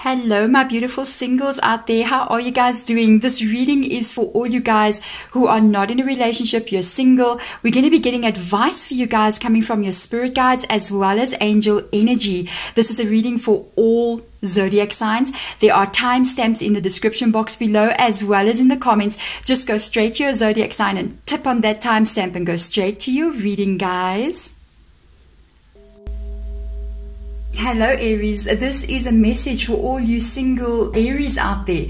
Hello my beautiful singles out there, how are you guys doing? This reading is for all you guys who are not in a relationship, you're single. We're going to be getting advice for you guys coming from your spirit guides as well as angel energy. This is a reading for all zodiac signs. There are timestamps in the description box below as well as in the comments. Just go straight to your zodiac sign and tap on that timestamp and go straight to your reading, guys. Hello Aries, this is a message for all you single Aries out there.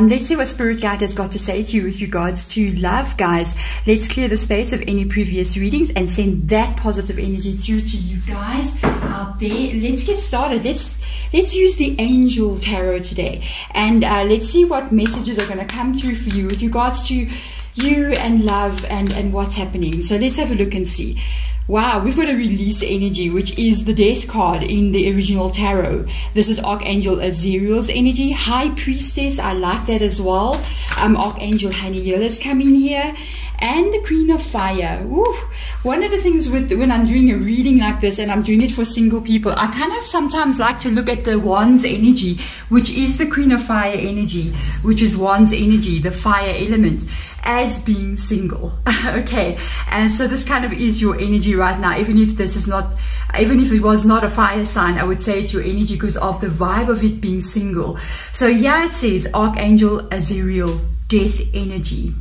Let's see what Spirit Guide has got to say to you with regards to love, guys. Let's clear the space of any previous readings and send that positive energy through to you guys out there. Let's get started. Let's use the Angel Tarot today, and let's see what messages are going to come through for you with regards to you and love and what's happening. So let's have a look and see. Wow, we've got a release energy, which is the death card in the original tarot. This is Archangel Azrael's energy. High Priestess, I like that as well. Archangel Haniel is coming here. And the Queen of Fire. Woo. One of the things with when I'm doing a reading like this, and I'm doing it for single people, I kind of sometimes like to look at the Wands energy, which is the Queen of Fire energy, which is Wands energy, the fire element, as being single. Okay, and so this kind of is your energy right now. Even if this is not, even if it was not a fire sign, I would say it's your energy because of the vibe of it being single. So yeah, it says Archangel Azrael, death energy.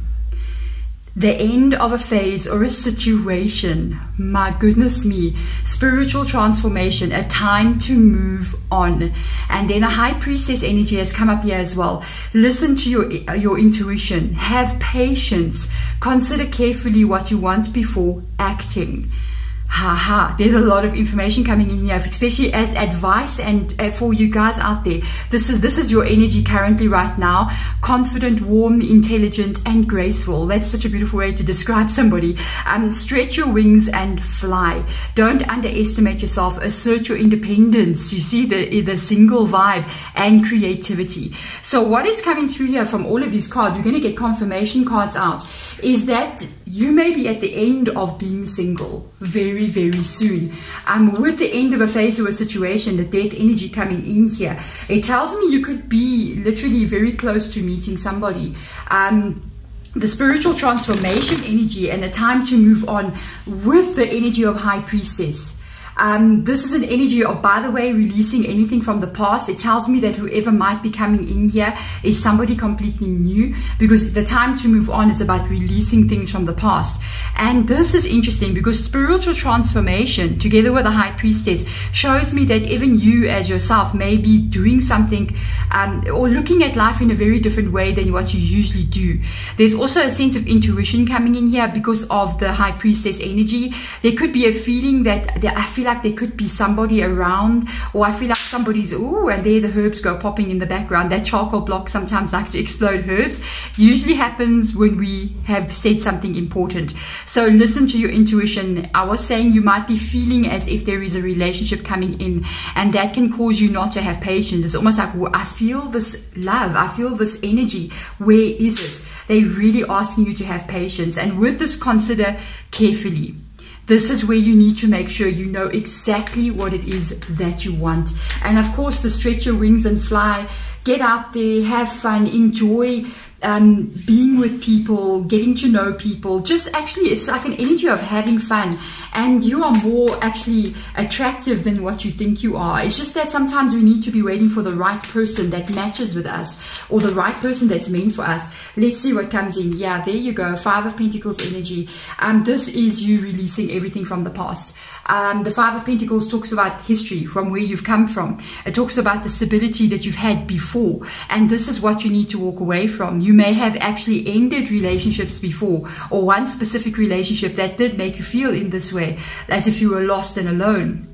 The end of a phase or a situation. My goodness me. Spiritual transformation. A time to move on. And then a High Priestess energy has come up here as well. Listen to your intuition. Have patience. Consider carefully what you want before acting. Haha, there's a lot of information coming in here, especially as advice and for you guys out there. This is your energy currently right now. Confident, warm, intelligent, and graceful. That's such a beautiful way to describe somebody. Stretch your wings and fly. Don't underestimate yourself. Assert your independence. You see the single vibe and creativity. So what is coming through here from all of these cards, you're going to get confirmation cards out, is that you may be at the end of being single very, very soon. With the end of a phase or a situation, the death energy coming in here, it tells me you could be literally very close to meeting somebody. The spiritual transformation energy and the time to move on with the energy of High Priestess. This is an energy of, by the way, releasing anything from the past. It tells me that whoever might be coming in here is somebody completely new, because the time to move on is about releasing things from the past. And this is interesting because spiritual transformation together with the High Priestess shows me that even you as yourself may be doing something or looking at life in a very different way than what you usually do. There's also a sense of intuition coming in here because of the High Priestess energy. There could be a feeling that I feel like there could be somebody around, or I feel like somebody's, ooh, and there the herbs go popping in the background. That charcoal block sometimes likes to explode herbs. Usually happens when we have said something important. So listen to your intuition. I was saying you might be feeling as if there is a relationship coming in, and that can cause you not to have patience. It's almost like, well, I feel this love, I feel this energy. Where is it? They're really asking you to have patience. And with this, consider carefully. This is where you need to make sure you know exactly what it is that you want. And of course, the stretch your wings and fly. Get out there, have fun, enjoy being with people, getting to know people. Just actually, it's like an energy of having fun. And you are more actually attractive than what you think you are. It's just that sometimes we need to be waiting for the right person that matches with us, or the right person that's meant for us. Let's see what comes in. Yeah, there you go. Five of Pentacles energy. This is you releasing everything from the past. The Five of Pentacles talks about history, from where you've come from. It talks about the stability that you've had before. And this is what you need to walk away from. You may have actually ended relationships before, or one specific relationship that did make you feel in this way, as if you were lost and alone.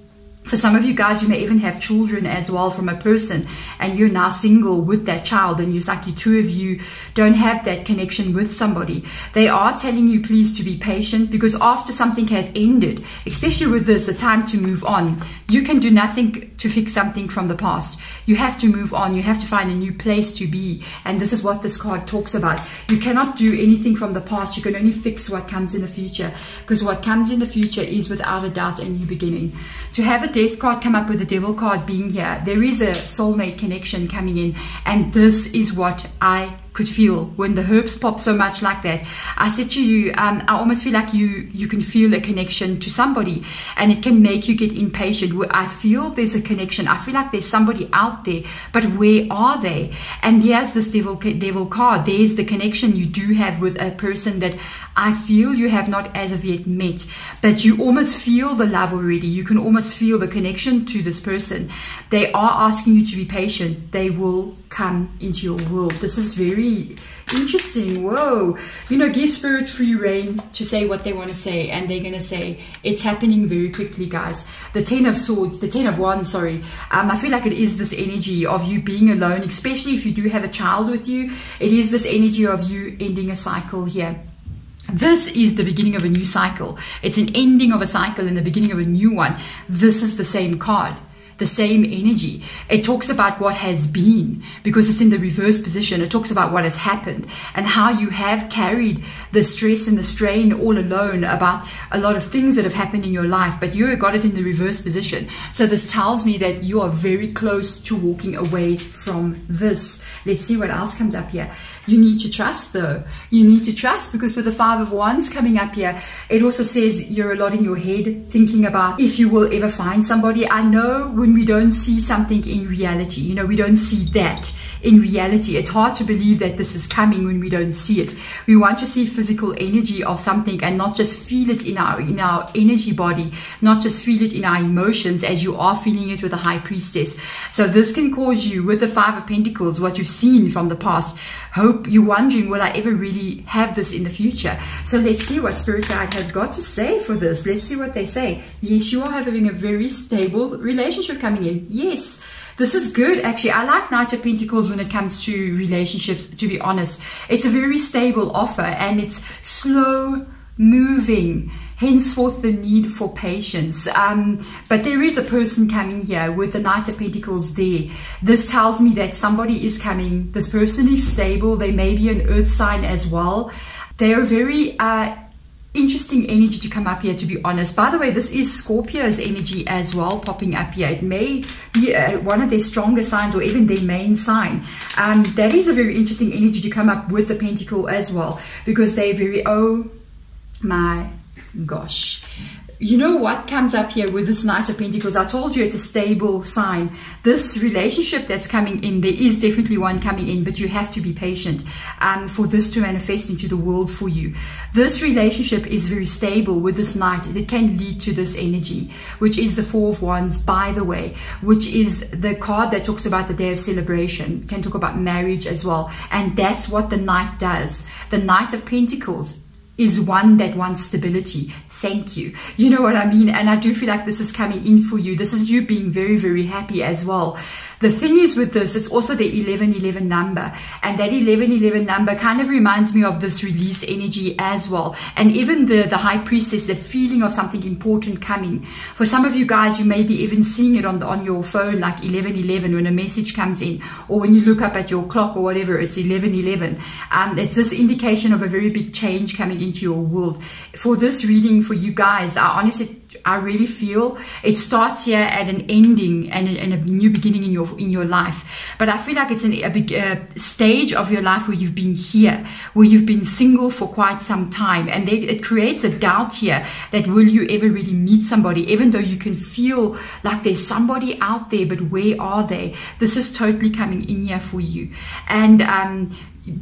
For some of you guys, you may even have children as well from a person, and you're now single with that child, and it's like the two of you don't have that connection with somebody. They are telling you please to be patient, because after something has ended, especially with this, the time to move on, you can do nothing to fix something from the past. You have to move on. You have to find a new place to be. And this is what this card talks about. You cannot do anything from the past. You can only fix what comes in the future, because what comes in the future is without a doubt a new beginning. To have a Death card come up with the Devil card being here, there is a soulmate connection coming in, and this is what I could feel when the herbs pop so much like that. I said to you, I almost feel like you can feel a connection to somebody, and it can make you get impatient. I feel there's a connection. I feel like there's somebody out there, but where are they? And here's this devil card. There's the connection you do have with a person that I feel you have not as of yet met, but you almost feel the love already. You can almost feel the connection to this person. They are asking you to be patient. They will come into your world. This is very interesting. Whoa, you know, give spirit free reign to say what they want to say, and they're gonna say it's happening very quickly, guys. The ten of wands, sorry. I feel like it is this energy of you being alone, especially if you do have a child with you. It is this energy of you ending a cycle here. This is the beginning of a new cycle. It's an ending of a cycle and the beginning of a new one. This is the same card, the same energy. It talks about what has been, because it's in the reverse position. It talks about what has happened and how you have carried the stress and the strain all alone about a lot of things that have happened in your life, but you got it in the reverse position. So this tells me that you are very close to walking away from this. Let's see what else comes up here. You need to trust, though. You need to trust, because with the Five of Wands coming up here, it also says you're a lot in your head thinking about if you will ever find somebody. I know when we don't see something in reality, you know, we don't see that in reality, it's hard to believe that this is coming when we don't see it. We want to see physical energy of something and not just feel it in our energy body, not just feel it in our emotions as you are feeling it with the High Priestess. So this can cause you, with the Five of Pentacles, what you've seen from the past, hope. You're wondering, will I ever really have this in the future? So let's see what Spirit Guide has got to say for this. Let's see what they say. Yes, you are having a very stable relationship coming in. Yes. This is good, actually. I like Knight of Pentacles when it comes to relationships, to be honest. It's a very stable offer, and it's slow moving, henceforth the need for patience. But there is a person coming here with the Knight of Pentacles there. This tells me that somebody is coming. This person is stable. They may be an earth sign as well. They are very interesting energy to come up here, to be honest. By the way, this is Scorpio's energy as well popping up here. It may be one of their stronger signs, or even their main sign. That is a very interesting energy to come up with the pentacle as well, because they're very, oh my gosh. You know what comes up here with this Knight of Pentacles? I told you it's a stable sign. This relationship that's coming in, there is definitely one coming in, but you have to be patient for this to manifest into the world for you. This relationship is very stable with this Knight. It can lead to this energy, which is the Four of Wands, by the way, which is the card that talks about the day of celebration. It can talk about marriage as well. And that's what the Knight does. The Knight of Pentacles is one that wants stability. Thank you. You know what I mean? And I do feel like this is coming in for you. This is you being very, very happy as well. The thing is with this, it's also the 1111 number. And that 1111 number kind of reminds me of this release energy as well. And even the High Priestess, the feeling of something important coming. For some of you guys, you may be even seeing it on your phone, like 1111 when a message comes in, or when you look up at your clock or whatever, it's 1111. It's this indication of a very big change coming into your world. For this reading for you guys, I really feel it starts here at an ending and a new beginning in your life. But I feel like it's a big stage of your life where you've been here, where you've been single for quite some time. And it creates a doubt here that will you ever really meet somebody, even though you can feel like there's somebody out there, but where are they? This is totally coming in here for you. And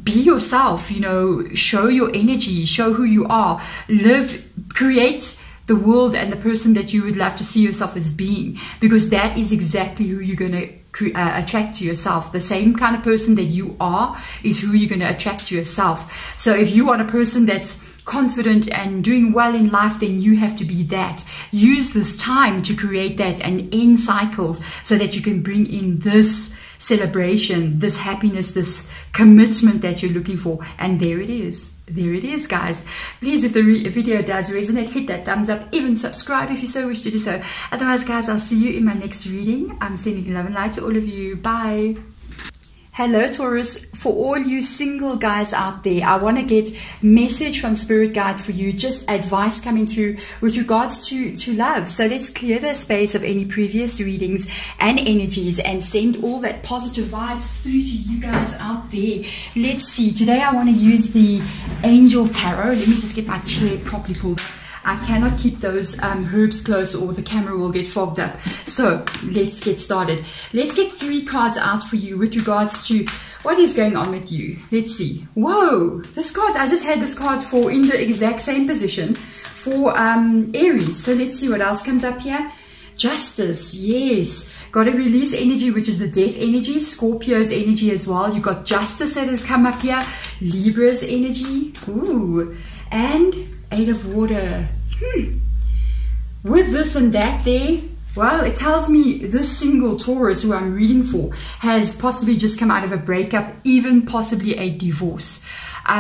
be yourself, you know, show your energy, show who you are, live, create the world and the person that you would love to see yourself as being, because that is exactly who you're going to attract to yourself. The same kind of person that you are is who you're going to attract to yourself. So if you want a person that's confident and doing well in life, then you have to be that. Use this time to create that and end cycles so that you can bring in this celebration, this happiness, this commitment that you're looking for. And there it is. There it is, guys. Please, if the video does resonate, hit that thumbs up, even subscribe if you so wish to do so. Otherwise, guys, I'll see you in my next reading. I'm sending love and light to all of you. Bye. Hello Taurus, for all you single guys out there, I want to get a message from Spirit Guide for you, just advice coming through with regards to love. So let's clear the space of any previous readings and energies and send all that positive vibes through to you guys out there. Let's see, today I want to use the Angel Tarot. Let me just get my chair properly pulled up. I cannot keep those herbs close or the camera will get fogged up. So let's get started. Let's get three cards out for you with regards to what is going on with you. Let's see. Whoa, this card, I just had this card for in the exact same position for Aries. So let's see what else comes up here. Justice, yes. Got to release energy, which is the death energy. Scorpio's energy as well. You've got justice that has come up here. Libra's energy. Ooh. And Eight of Water. With this and that there, well, it tells me this single Taurus who I'm reading for has possibly just come out of a breakup, even possibly a divorce.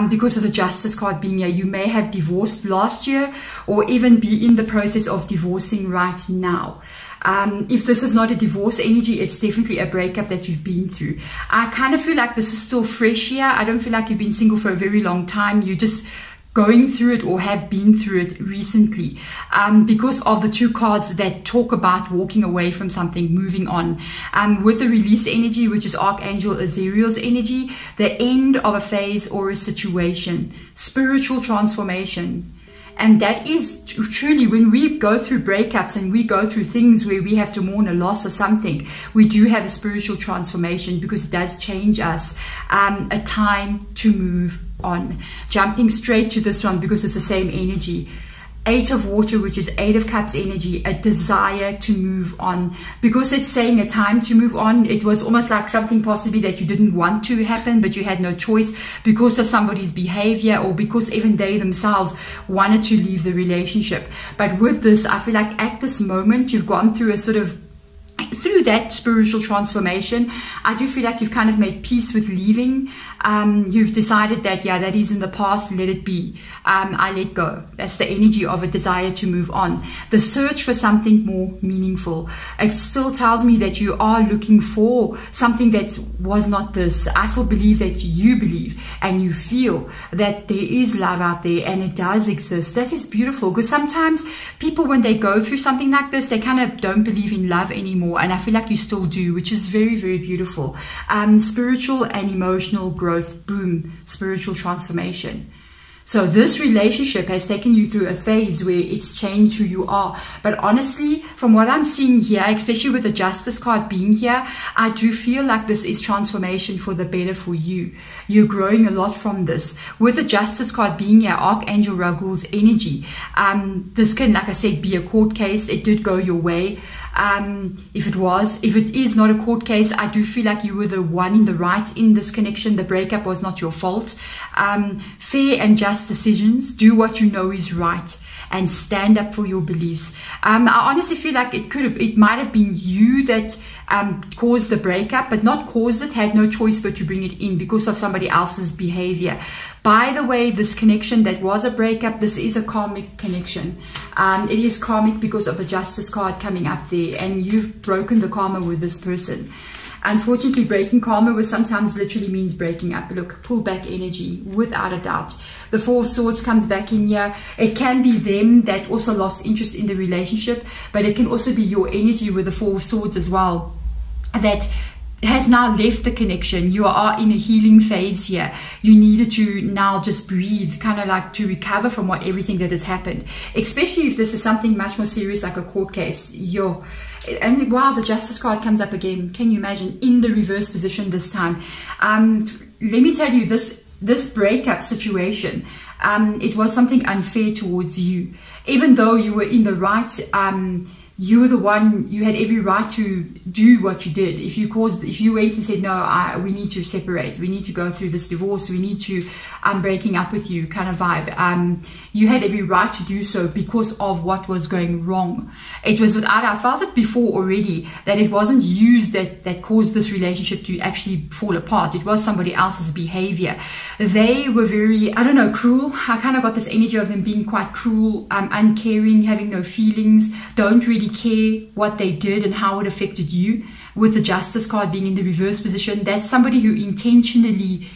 Because of the Justice card being here, you may have divorced last year or even be in the process of divorcing right now. If this is not a divorce energy, it's definitely a breakup that you've been through. I kind of feel like this is still fresh here. I don't feel like you've been single for a very long time. You just going through it or have been through it recently, because of the two cards that talk about walking away from something, moving on. With the release energy, which is Archangel Azrael's energy, the end of a phase or a situation, spiritual transformation. And that is truly when we go through breakups and we go through things where we have to mourn a loss of something, we do have a spiritual transformation because it does change us. A time to move on. Jumping straight to this one because it's the same energy. Eight of Water, which is Eight of Cups energy, a desire to move on. Because it's saying a time to move on, it was almost like something possibly that you didn't want to happen, but you had no choice because of somebody's behavior or because even they themselves wanted to leave the relationship. But with this, I feel like at this moment, you've gone through a sort of through that spiritual transformation. I do feel like you've kind of made peace with leaving. You've decided that, yeah, that is in the past, let it be. I let go. That's the energy of a desire to move on. The search for something more meaningful. It still tells me that you are looking for something that was not this. I still believe that you believe and you feel that there is love out there and it does exist. That is beautiful, because sometimes people, when they go through something like this, they kind of don't believe in love anymore. And I feel like you still do, which is very, very beautiful. Spiritual and emotional growth, boom, spiritual transformation. So this relationship has taken you through a phase where it's changed who you are. But honestly, from what I'm seeing here, especially with the Justice card being here, I do feel like this is transformation for the better for you. You're growing a lot from this. With the Justice card being here, Archangel Raguel's energy, this can, like I said, be a court case. It did go your way. If it is not a court case, I do feel like you were the one in the right in this connection. The breakup was not your fault. Fair and just decisions. Do what you know is right and stand up for your beliefs. I honestly feel like it might have been you that caused the breakup, but not caused it, had no choice but to bring it in because of somebody else's behavior. By the way, this connection that was a breakup, this is a karmic connection. It is karmic because of the Justice card coming up there, and you've broken the karma with this person. Unfortunately, breaking karma was sometimes literally means breaking up. Look, pull back energy, without a doubt. The Four of Swords comes back in here. It can be them that also lost interest in the relationship, but it can also be your energy with the Four of Swords as well, that has now left the connection. You are in a healing phase here. You needed to now just breathe, kind of like to recover from what everything that has happened, especially if this is something much more serious like a court case. And wow, the Justice card comes up again. Can you imagine? In the reverse position this time. Let me tell you, this breakup situation, it was something unfair towards you. Even though you were in the right, you were the one, you had every right to do what you did. If you went and said, no, we need to separate, we need to go through this divorce, we need to, I'm breaking up with you kind of vibe. You had every right to do so because of what was going wrong. It was without, I felt it before already, that it wasn't you that caused this relationship to actually fall apart. It was somebody else's behavior. They were very, I don't know, cruel. I kind of got this energy of them being quite cruel, uncaring, having no feelings, don't really really care what they did and how it affected you. With the Justice card being in the reverse position, that's somebody who intentionally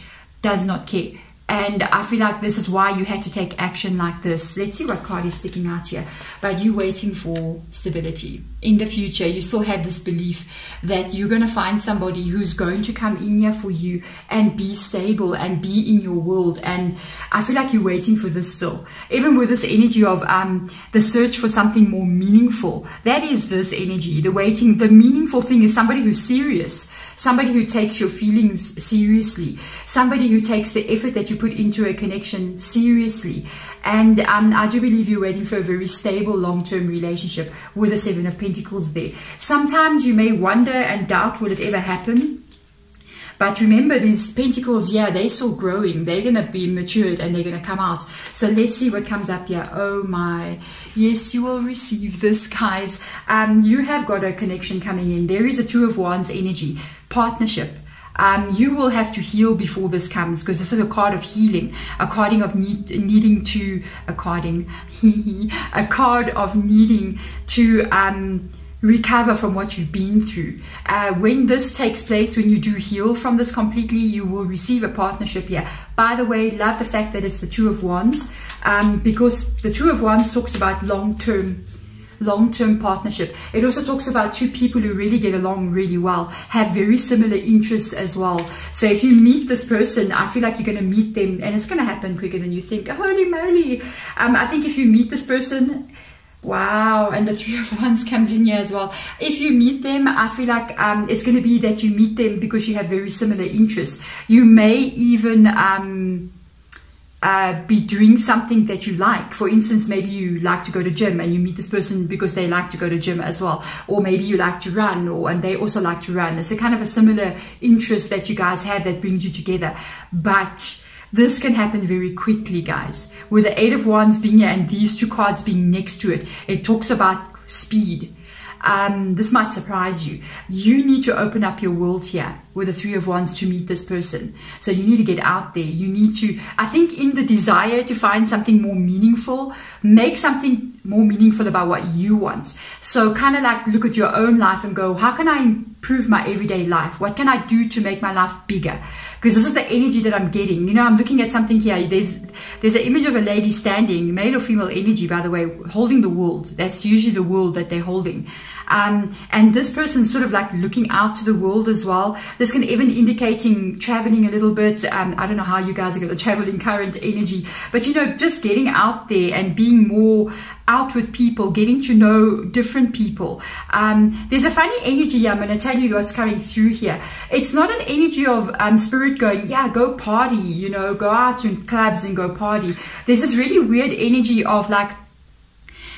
does not care. And I feel like this is why you had to take action like this. Let's see what card is sticking out here. But you're waiting for stability. In the future, you still have this belief that you're going to find somebody who's going to come in here for you and be stable and be in your world. And I feel like you're waiting for this still. Even with this energy of the search for something more meaningful. That is this energy, the waiting. The meaningful thing is somebody who's serious. Somebody who takes your feelings seriously. Somebody who takes the effort that you put into a connection seriously. And I do believe you're waiting for a very stable long-term relationship with the Seven of Pentacles there. Sometimes you may wonder and doubt, will it ever happen? But remember, these pentacles, yeah, they're still growing. They're going to be matured and they're going to come out. So let's see what comes up here. Oh my. Yes, you will receive this, guys. You have got a connection coming in. There is a Two of Wands energy. Partnership. You will have to heal before this comes, because this is a card of healing, a carding of needing to, a card of needing to recover from what you've been through. When this takes place, when you do heal from this completely, you will receive a partnership here. By the way, love the fact that it's the Two of Wands, because the Two of Wands talks about long-term partnership. It also talks about two people who really get along really well, have very similar interests as well. So if you meet this person, I feel like you're going to meet them, and it's going to happen quicker than you think. Holy moly. I think if you meet this person, wow, and the Three of Wands comes in here as well. If you meet them, I feel like it's going to be that you meet them because you have very similar interests. You may even be doing something that you like. For instance, maybe you like to go to gym and you meet this person because they like to go to gym as well. Or maybe you like to run and they also like to run. It's a kind of a similar interest that you guys have that brings you together. But this can happen very quickly, guys. With the Eight of Wands being here and these two cards being next to it, it talks about speed. This might surprise you. You need to open up your world here with the Three of Wands to meet this person. So you need to get out there. You need to, I think, in the desire to find something more meaningful, make something more meaningful about what you want. So kind of like look at your own life and go, how can I improve my everyday life? What can I do to make my life bigger? Because this is the energy that I'm getting. You know, I'm looking at something here. There's an image of a lady standing, male or female energy, by the way, holding the world. That's usually the world that they're holding. And this person's sort of like looking out to the world as well. This can even indicating traveling a little bit. I don't know how you guys are going to travel in current energy, but you know, just getting out there and being more out with people, getting to know different people. There's a funny energy here. I'm going to tell you what's coming through here. It's not an energy of spirit going, yeah, go party, you know, go out to clubs and go party. There's this really weird energy of like,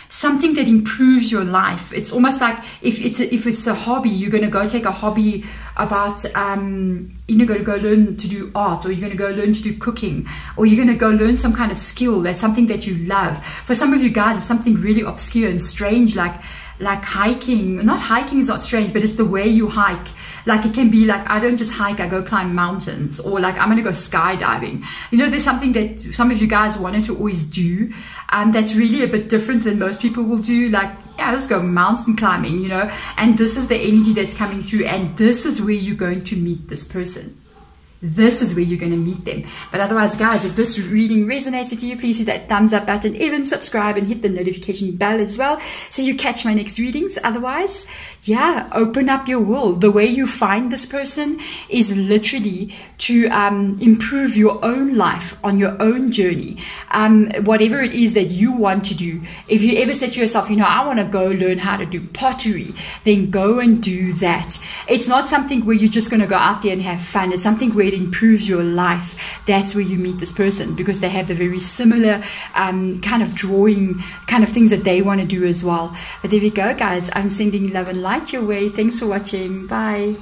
something that improves your life. It's almost like if it's a hobby, you're going to go take a hobby about, you're going to go learn to do art, or you're going to go learn to do cooking, or you're going to go learn some kind of skill. That's something that you love. For some of you guys, it's something really obscure and strange, like hiking. Not hiking is not strange, but it's the way you hike. Like it can be like, I don't just hike, I go climb mountains, or like I'm gonna go skydiving. You know, there's something that some of you guys wanted to always do, that's really a bit different than most people will do. Like, yeah, let's go mountain climbing, you know. And this is the energy that's coming through, and this is where you're going to meet this person. This is where you're going to meet them. But otherwise, guys, if this reading resonates with you, please hit that thumbs up button, even subscribe, and hit the notification bell as well, so you catch my next readings. Otherwise, yeah, open up your world. The way you find this person is literally to improve your own life on your own journey. Whatever it is that you want to do, if you ever said to yourself, you know, I want to go learn how to do pottery, then go and do that. It's not something where you're just going to go out there and have fun. It's something where it improves your life. That's where you meet this person, because they have the very similar kind of drawing, kind of things that they want to do as well. But there we go, guys. I'm sending love and light your way. Thanks for watching. Bye.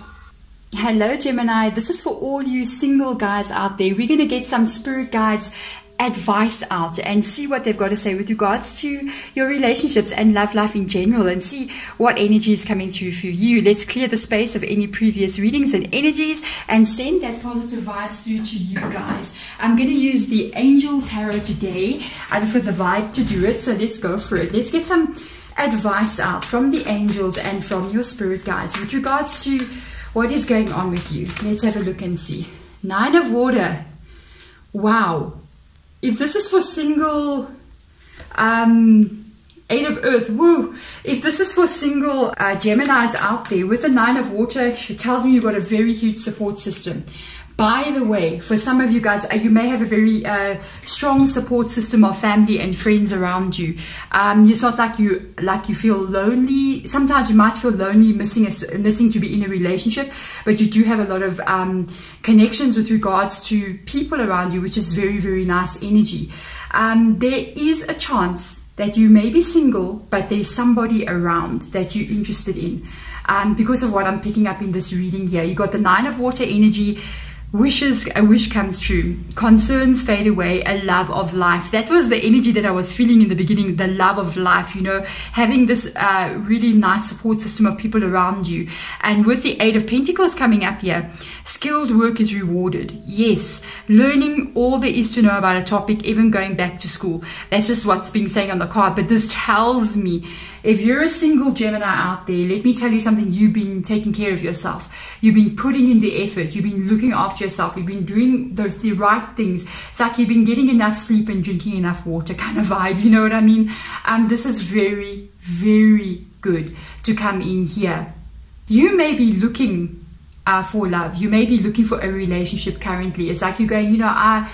Hello, Gemini. This is for all you single guys out there. We're going to get some spirit guides advice out and see what they've got to say with regards to your relationships and love life in general, and see what energy is coming through for you. Let's clear the space of any previous readings and energies and send that positive vibes through to you guys. I'm going to use the Angel Tarot today. I just got the vibe to do it, so let's go for it. Let's get some advice out from the angels and from your spirit guides with regards to what is going on with you. Let's have a look and see. Nine of water. Wow. If this is for single, Eight of earth, woo. If this is for single Geminis out there with the nine of water, it tells me you've got a very huge support system. By the way, for some of you guys, you may have a very strong support system of family and friends around you. It's not like you feel lonely. Sometimes you might feel lonely, missing to be in a relationship, but you do have a lot of connections with regards to people around you, which is very, very nice energy. There is a chance that you may be single, but there's somebody around that you're interested in. Because of what I'm picking up in this reading here, you got the nine of water energy, wishes, a wish comes true, concerns fade away, a love of life. That was the energy that I was feeling in the beginning, the love of life, you know, having this really nice support system of people around you. And with the eight of pentacles coming up here, skilled work is rewarded. Yes, learning all there is to know about a topic, even going back to school. That's just what's being saying on the card. But this tells me, if you're a single Gemini out there, let me tell you something. You've been taking care of yourself. You've been putting in the effort. You've been looking after yourself. You've been doing the right things. It's like you've been getting enough sleep and drinking enough water kind of vibe. You know what I mean? And this is very, very good to come in here. You may be looking for love. You may be looking for a relationship currently. It's like you're going, you know, I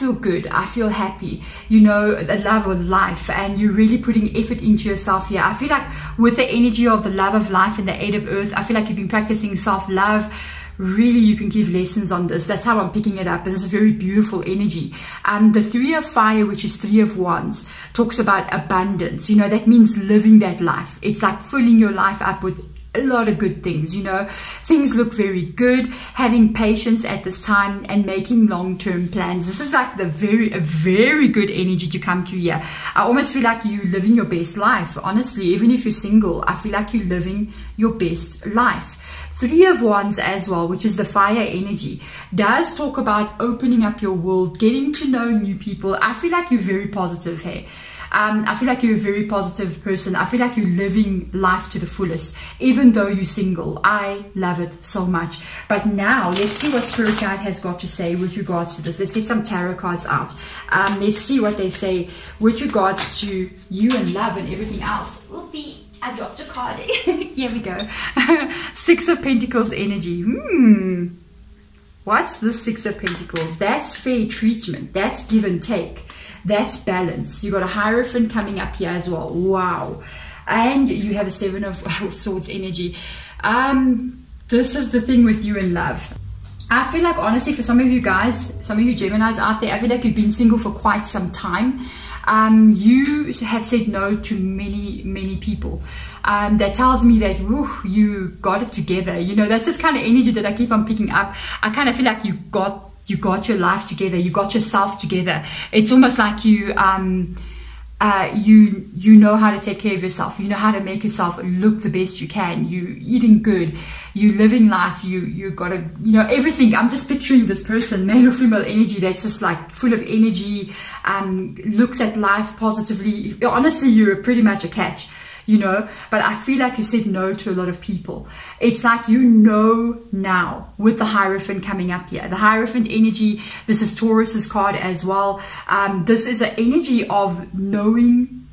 feel good. I feel happy. You know, the love of life. And you're really putting effort into yourself here. I feel like with the energy of the love of life and the eight of earth, I feel like you've been practicing self-love. Really, you can give lessons on this. That's how I'm picking it up. This is very beautiful energy. The three of fire, which is three of wands, talks about abundance. You know, that means living that life. It's like filling your life up with a lot of good things. You know, things look very good, having patience at this time and making long-term plans. This is like the a very good energy to come through here. I almost feel like you're living your best life, honestly. Even if you're single, I feel like you're living your best life. Three of wands as well, which is the fire energy, does talk about opening up your world, getting to know new people. I feel like you're very positive here. I feel like you're a very positive person. I feel like you're living life to the fullest, even though you're single. I love it so much. But now let's see what Spirit Guide has got to say with regards to this. Let's get some tarot cards out. Let's see what they say with regards to you and love and everything else. Whoopie, I dropped a card. Here we go. Six of Pentacles energy. What's the Six of Pentacles? That's fair treatment. That's give and take. That's balance. You got a Hierophant coming up here as well. Wow. And you have a Seven of Swords energy. This is the thing with you and love. I feel like, honestly, for some of you guys, some of you Geminis out there, I feel like you've been single for quite some time. You have said no to many people. That tells me that, woo, you got it together. You know, that's this kind of energy that I keep on picking up. I kind of feel like you got your life together. You got yourself together. It's almost like you know how to take care of yourself. You know how to make yourself look the best you can. You're eating good. You're living life. You got a, you know, everything. I'm just picturing this person, male or female energy, that's just like full of energy, looks at life positively. Honestly, you're pretty much a catch, you know. But I feel like you said no to a lot of people. It's like, you know, now with the Hierophant coming up here, the Hierophant energy, this is Taurus's card as well. This is the energy of knowing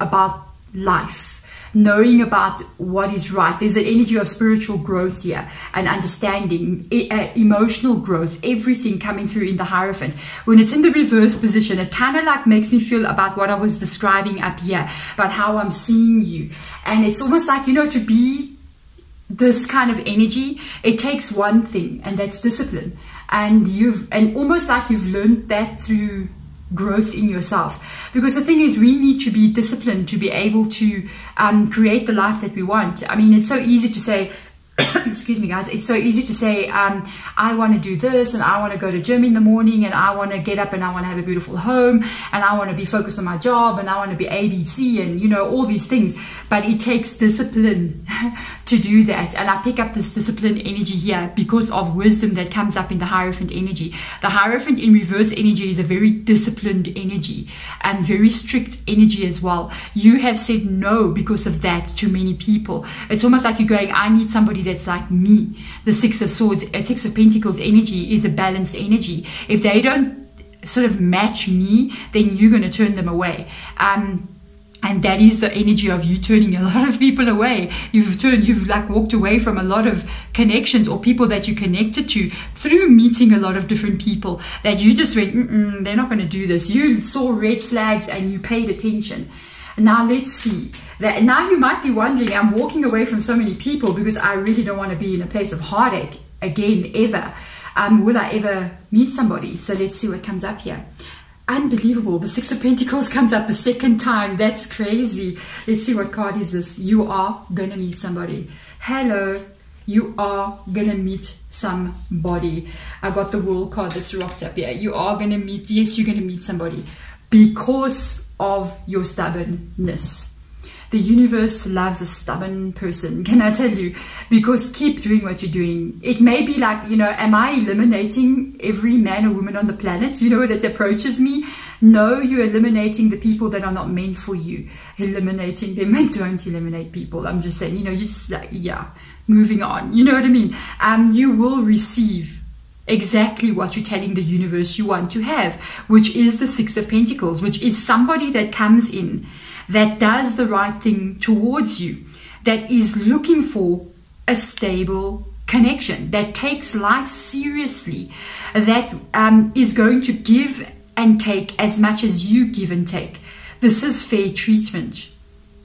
about life, knowing about what is right. There's an energy of spiritual growth here and understanding, emotional growth, everything coming through in the Hierophant. When it's in the reverse position, it kind of like makes me feel about what I was describing up here, about how I'm seeing you. And it's almost like, you know, to be this kind of energy, it takes one thing, and that's discipline. And almost like you've learned that through growth in yourself. Because the thing is, we need to be disciplined to be able to create the life that we want. I mean, it's so easy to say, excuse me, guys, it's so easy to say, I want to do this, and I want to go to gym in the morning, and I want to get up, and I want to have a beautiful home, and I want to be focused on my job, and I want to be ABC, and you know, all these things. But it takes discipline to do that. And I pick up this discipline energy here because of wisdom that comes up in the Hierophant energy. The Hierophant in reverse energy is a very disciplined energy and very strict energy as well. You have said no because of that to many people. It's almost like you're going, I need somebody that's like me. The Six of Swords, Six of Pentacles energy is a balanced energy. If they don't sort of match me, then you're going to turn them away. And that is the energy of you turning a lot of people away. You've like walked away from a lot of connections or people that you connected to through meeting a lot of different people that you just went, mm-mm, they're not going to do this. You saw red flags and you paid attention. Now let's see. That now you might be wondering, I'm walking away from so many people because I really don't want to be in a place of heartache again ever. Will I ever meet somebody? So let's see what comes up here. Unbelievable, the Six of Pentacles comes up a second time. That's crazy. Let's see, what card is this? You are gonna meet somebody. Hello, you are gonna meet somebody. I got the World card that's rocked up here. You are gonna meet, yes, you're gonna meet somebody because of your stubbornness. The universe loves a stubborn person, can I tell you? Because keep doing what you're doing. It may be like, you know, am I eliminating every man or woman on the planet, you know, that approaches me? No, you're eliminating the people that are not meant for you. Eliminating them, and don't eliminate people. I'm just saying, you know, you just like, yeah, moving on. You know what I mean? You will receive exactly what you're telling the universe you want to have, which is the Six of Pentacles, which is somebody that comes in that does the right thing towards you, that is looking for a stable connection, that takes life seriously, that is going to give and take as much as you give and take. This is fair treatment,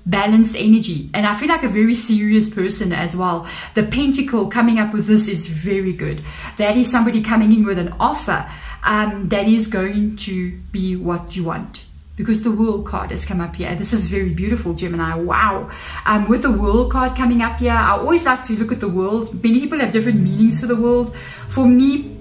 balanced energy. And I feel like a very serious person as well. The pentacle coming up with this is very good. That is somebody coming in with an offer that is going to be what you want. Because the World card has come up here. This is very beautiful, Gemini. Wow. With the World card coming up here, I always like to look at the world. Many people have different meanings for the world. For me,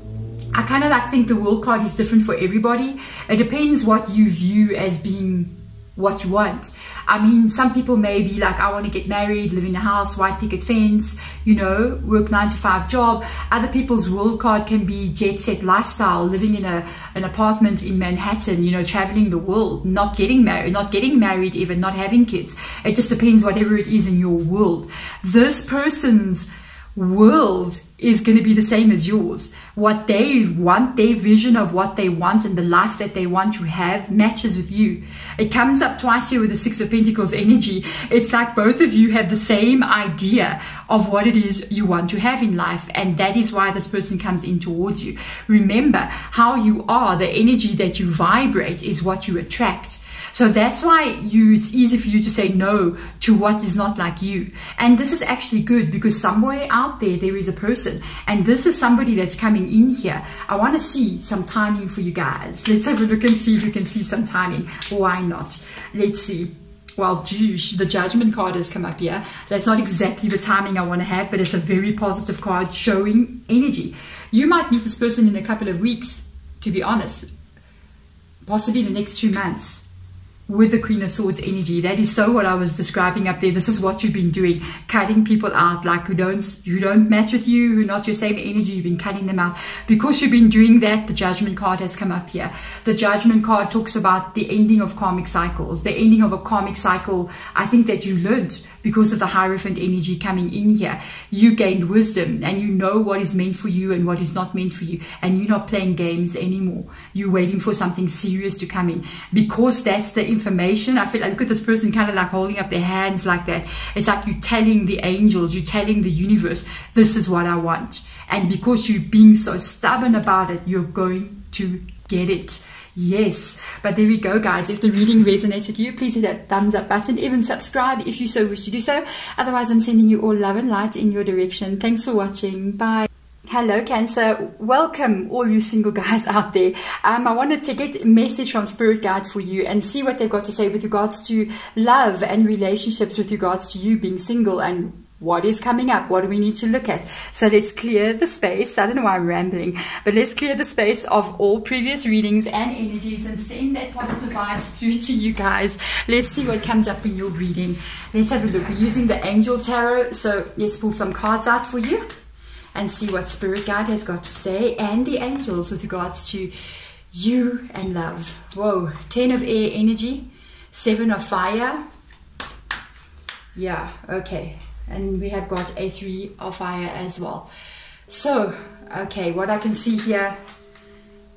I kind of like think the World card is different for everybody. It depends what you view as being what you want. I mean, some people may be like, I want to get married, live in a house, white picket fence, you know, work 9-to-5 job. Other people's World card can be jet set lifestyle, living in an apartment in Manhattan, you know, traveling the world, not getting married, even not having kids. It just depends whatever it is in your world. This person's world is going to be the same as yours. What they want, their vision of what they want and the life that they want to have matches with you. It comes up twice here with the Six of Pentacles energy. It's like both of you have the same idea of what it is you want to have in life, and that is why this person comes in towards you. Remember, how you are, the energy that you vibrate is what you attract. So that's why it's easy for you to say no to what is not like you. And this is actually good because somewhere out there, there is a person. And this is somebody that's coming in here. I want to see some timing for you guys. Let's have a look and see if we can see some timing. Why not? Let's see. Well, geez, the Judgment card has come up here. That's not exactly the timing I want to have, but it's a very positive card showing energy. You might meet this person in a couple of weeks, to be honest. Possibly the next 2 months. With the Queen of Swords energy. That is so what I was describing up there. This is what you've been doing, cutting people out, like who don't match with you, who are not your same energy. You've been cutting them out because you've been doing that. The Judgment card has come up here. The Judgment card talks about the ending of karmic cycles, the ending of a karmic cycle. I think that you learned because of the Hierophant energy coming in here. You gained wisdom and you know what is meant for you and what is not meant for you, and you're not playing games anymore. You're waiting for something serious to come in because that's the information. I feel like, look at this person kind of like holding up their hands like that. It's like you're telling the angels, you're telling the universe, this is what I want. And because you're being so stubborn about it, you're going to get it. Yes, but there we go, guys. If the reading resonates with you, please hit that thumbs up button, even subscribe if you so wish to do so. Otherwise, I'm sending you all love and light in your direction. Thanks for watching. Bye. Hello, Cancer. Welcome, all you single guys out there. I wanted to get a message from Spirit Guide for you and see what they've got to say with regards to love and relationships, with regards to you being single and What is coming up? What do we need to look at? So let's clear the space. I don't know why I'm rambling, but let's clear the space of all previous readings and energies and send that positive vibes through to you guys. Let's see what comes up in your reading. Let's have a look. We're using the Angel Tarot, so let's pull some cards out for you and see what Spirit Guide has got to say and the angels with regards to you and love. Whoa, 10 of air energy, 7 of fire. Yeah, okay. And we have got a 3 of fire as well. So, okay, what I can see here,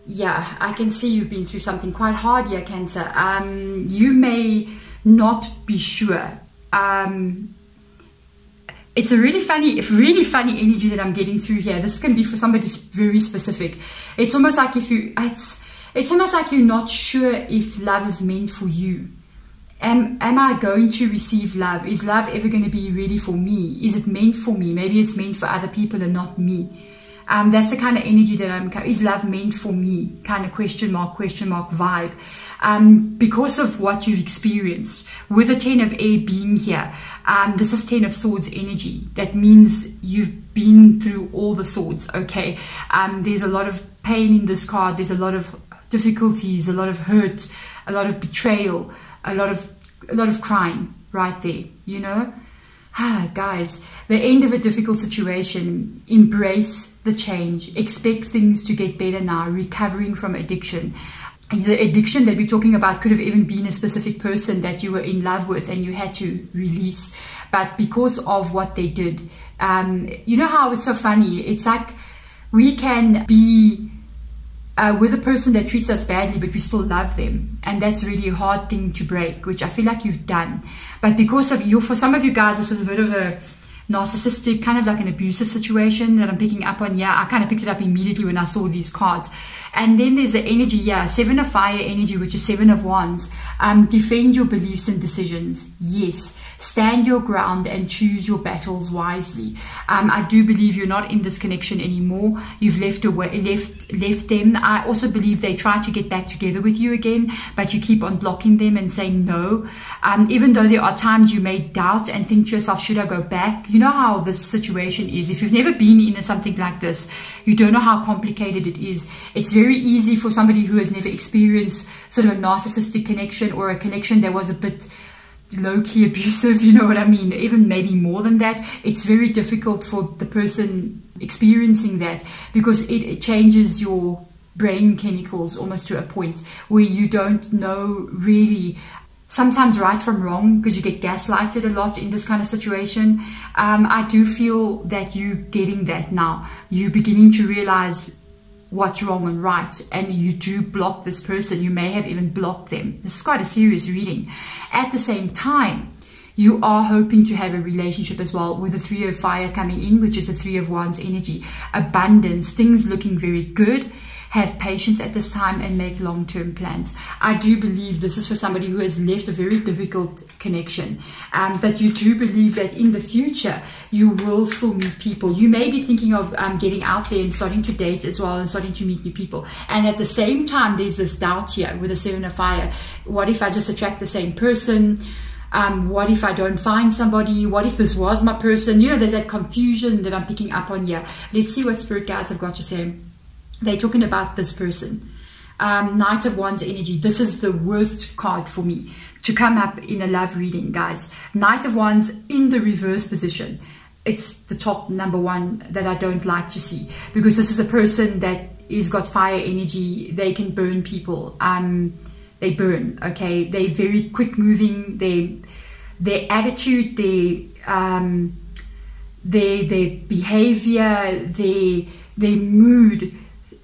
yeah, I can see you've been through something quite hard here, Cancer. You may not be sure. It's a really funny energy that I'm getting through here. This is going to be for somebody very specific. It's almost like if you, it's almost like you're not sure if love is meant for you. Am I going to receive love? Is love ever going to be really for me? Is it meant for me? Maybe it's meant for other people and not me. That's the kind of energy that I'm... Is love meant for me? Kind of question mark vibe. Because of what you've experienced. With the 10 of air being here, this is 10 of swords energy. That means you've been through all the swords, okay? There's a lot of pain in this card. There's a lot of difficulties, a lot of hurt, a lot of betrayal. A lot of crying right there, you know. Guys, the end of a difficult situation. Embrace the change. Expect things to get better now. Recovering from addiction. The addiction that we're talking about could have even been a specific person that you were in love with and you had to release. But because of what they did, you know how it's so funny. It's like we can be... with a person that treats us badly, but we still love them, and that's really a hard thing to break, which I feel like you've done. But because of you, for some of you guys, this was a bit of a narcissistic, kind of like an abusive situation that I'm picking up on. Yeah, I kind of picked it up immediately when I saw these cards. And then there's the energy, yeah, 7 of fire energy, which is 7 of wands. Defend your beliefs and decisions. Yes, stand your ground and choose your battles wisely. I do believe you're not in this connection anymore. You've left them. I also believe they try to get back together with you again, but you keep on blocking them and saying no. Even though there are times you may doubt and think to yourself, should I go back? You know how this situation is. If you've never been in something like this, you don't know how complicated it is. It's very easy for somebody who has never experienced sort of a narcissistic connection or a connection that was a bit low-key abusive, you know what I mean, even maybe more than that. It's very difficult for the person experiencing that because it changes your brain chemicals almost to a point where you don't know really sometimes right from wrong, because you get gaslighted a lot in this kind of situation. I do feel that you're getting that now. You're beginning to realize what's wrong and right, and you do block this person. You may have even blocked them. This is quite a serious reading. At the same time, you are hoping to have a relationship as well, with the 3 of fire coming in, which is the 3 of wands energy. Abundance, things looking very good. Have patience at this time and make long-term plans. I do believe this is for somebody who has left a very difficult connection. But you do believe that in the future, you will still meet people. You may be thinking of getting out there and starting to date as well and starting to meet new people. And at the same time, there's this doubt here with the 7 of fire. What if I just attract the same person? What if I don't find somebody? What if this was my person? You know, there's that confusion that I'm picking up on here. Let's see what Spirit Guides have got to say. They're talking about this person. Knight of Wands energy. This is the worst card for me to come up in a love reading, guys. Knight of Wands in the reverse position. It's the top number one that I don't like to see, because this is a person that is got fire energy. They can burn people. They burn, okay? They're very quick moving. Their attitude, their behavior, their mood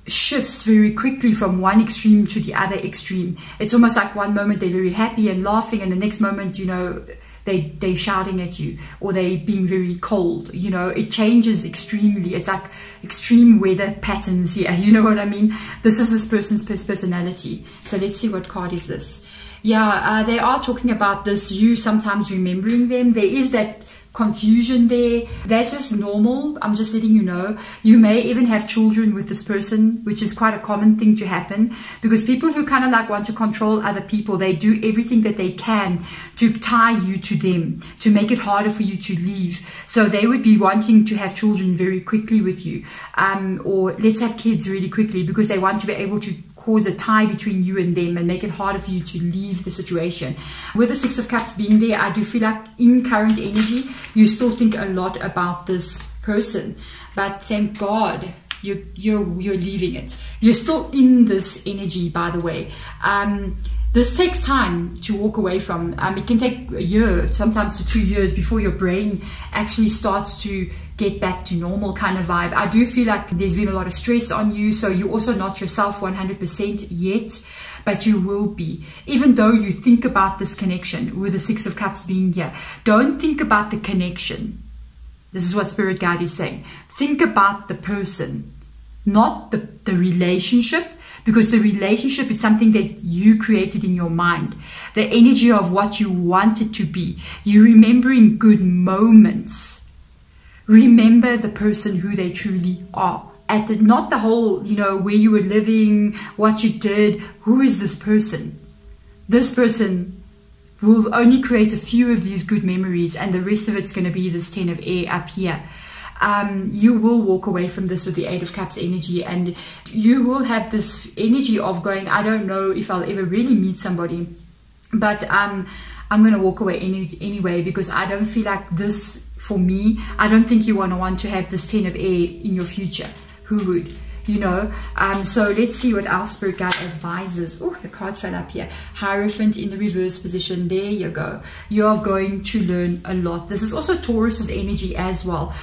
shifts very quickly from one extreme to the other extreme. It's almost like one moment they're very happy and laughing, and the next moment, you know, they're shouting at you, or they're being very cold. You know, it changes extremely. It's like extreme weather patterns here. You know what I mean? This is this person's personality. So let's see what card is this. Yeah, they are talking about this, you sometimes remembering them. There is that confusion there. That's just normal. I'm just letting you know. You may even have children with this person, which is quite a common thing to happen, because people who kind of like want to control other people, they do everything that they can to tie you to them, to make it harder for you to leave. So they would be wanting to have children very quickly with you, or let's have kids really quickly, because they want to be able to cause a tie between you and them and make it harder for you to leave the situation. With the Six of Cups being there, I do feel like in current energy, you still think a lot about this person, but thank God you're leaving it. You're still in this energy, by the way. This takes time to walk away from. It can take a year, sometimes to 2 years, before your brain actually starts to get back to normal kind of vibe. I do feel like there's been a lot of stress on you, so you're also not yourself 100% yet, but you will be. Even though you think about this connection, with the Six of Cups being here, don't think about the connection. This is what Spirit Guide is saying. Think about the person, not the relationship, because the relationship is something that you created in your mind. The energy of what you want it to be. You remembering good moments. Remember the person who they truly are. Not the whole, you know, where you were living, what you did. Who is this person? This person will only create a few of these good memories, and the rest of it's going to be this Ten of Air up here. You will walk away from this with the Eight of Cups energy, and you will have this energy of going, I don't know if I'll ever really meet somebody, but I'm going to walk away anyway, because I don't feel like this for me. I don't think you want to have this Ten of Air in your future. Who would? You know, so let's see what our Spirit Guide advises. Oh, the card fell up here. Hierophant in the reverse position. There you go. You're going to learn a lot. This is also Taurus's energy as well.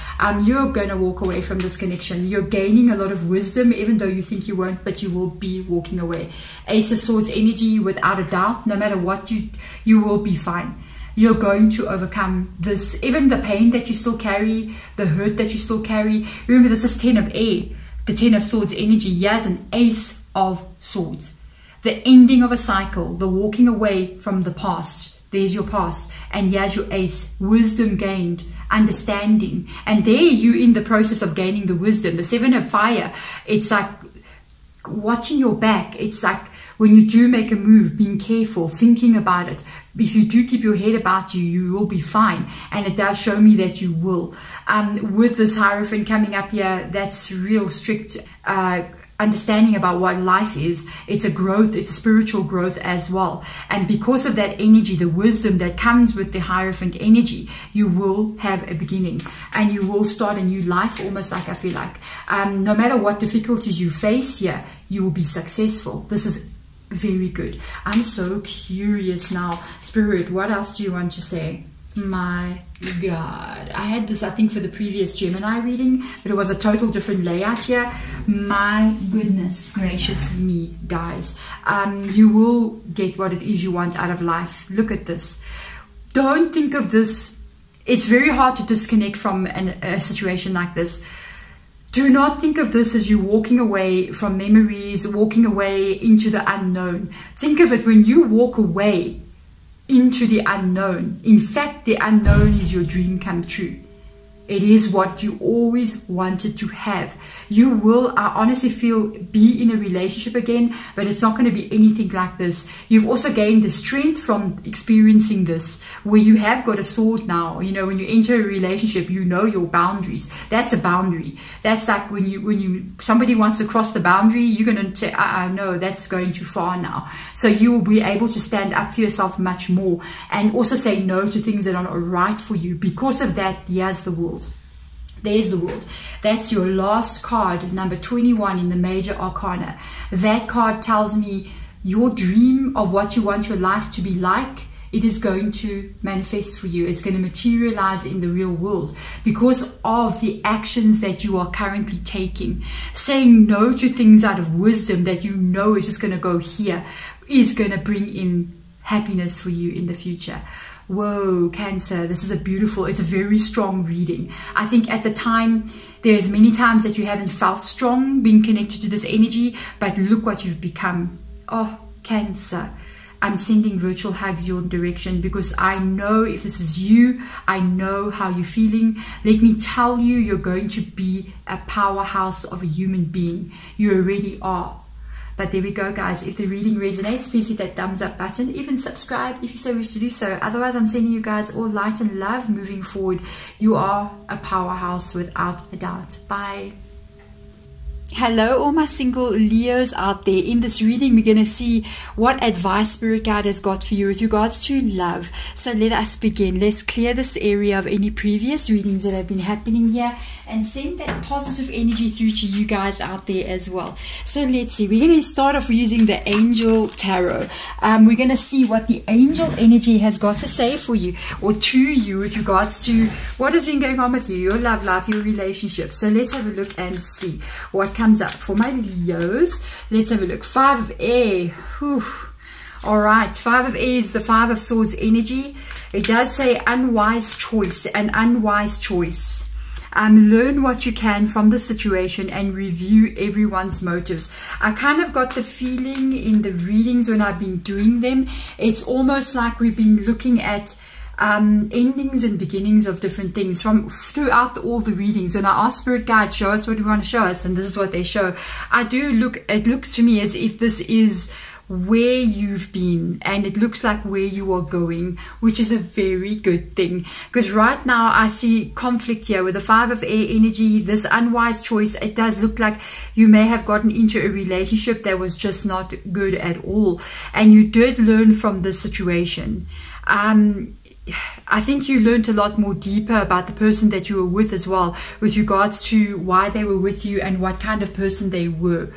You're going to walk away from this connection. You're gaining a lot of wisdom, even though you think you won't, but you will be walking away. Ace of Swords energy, without a doubt. No matter what, you will be fine. You're going to overcome this. Even the pain that you still carry, the hurt that you still carry. Remember, this is Ten of Air. The Ten of Swords energy, yes, an Ace of Swords. The ending of a cycle, the walking away from the past. There's your past, and here's your Ace. Wisdom gained, understanding. And there you're in the process of gaining the wisdom. The Seven of Fire, it's like watching your back. It's like when you do make a move, being careful, thinking about it. If you do keep your head about you, you will be fine. And it does show me that you will. With this Hierophant coming up here, that's real strict understanding about what life is. It's a growth. It's a spiritual growth as well. And because of that energy, the wisdom that comes with the Hierophant energy, you will have a beginning, and you will start a new life, almost, like I feel like. No matter what difficulties you face here, you will be successful. This is very good. I'm so curious now. Spirit, what else do you want to say? My God. I had this, I think, for the previous Gemini reading, but it was a total different layout here. My goodness gracious me, guys. You will get what it is you want out of life. Look at this. Don't think of this. It's very hard to disconnect from a situation like this. Do not think of this as you walking away from memories, walking away into the unknown. Think of it when you walk away into the unknown. In fact, the unknown is your dream come true. It is what you always wanted to have. You will, I honestly feel, be in a relationship again, but it's not going to be anything like this. You've also gained the strength from experiencing this, where you have got a sword now. You know, when you enter a relationship, you know your boundaries. That's a boundary. That's like when somebody wants to cross the boundary, you're going to say, no, that's going too far now. So you will be able to stand up for yourself much more, and also say no to things that are not right for you. Because of that, yes, the world. There's the world. That's your last card, number 21 in the Major Arcana. That card tells me your dream of what you want your life to be like, it is going to manifest for you. It's going to materialize in the real world because of the actions that you are currently taking. Saying no to things out of wisdom that you know is just going to go here is going to bring in happiness for you in the future. Whoa, Cancer, this is a beautiful, it's a very strong reading. I think at the time, there's many times that you haven't felt strong being connected to this energy, but look what you've become. Oh, Cancer. I'm sending virtual hugs your direction, because I know if this is you, I know how you're feeling. Let me tell you, you're going to be a powerhouse of a human being. You already are. But there we go, guys. If the reading resonates, please hit that thumbs up button. Even subscribe if you so wish to do so. Otherwise, I'm sending you guys all light and love moving forward. You are a powerhouse without a doubt. Bye. Hello all my single Leos out there. In this reading, we're going to see what advice Spirit Guide has got for you with regards to love. So let us begin. Let's clear this area of any previous readings that have been happening here and send that positive energy through to you guys out there as well. So let's see. We're going to start off using the Angel Tarot. We're going to see what the angel energy has got to say for you or to you with regards to what has been going on with you, your love life, your relationships. So let's have a look and see what comes up for my Leos. Let's have a look. Five of Air. Whew. All right, Five of Air is the Five of Swords energy. It does say unwise choice, an unwise choice. Learn what you can from the situation and review everyone's motives. I kind of got the feeling in the readings when I've been doing them, it's almost like we've been looking at endings and beginnings of different things from throughout all the readings. When I ask Spirit Guides, show us what you want to show us, and this is what they show. I do look, it looks to me as if this is where you've been, and it looks like where you are going, which is a very good thing, because right now I see conflict here with the Five of Air energy, this unwise choice. It does look like you may have gotten into a relationship that was just not good at all, and you did learn from this situation. I think you learned a lot more deeper about the person that you were with as well, with regards to why they were with you and what kind of person they were.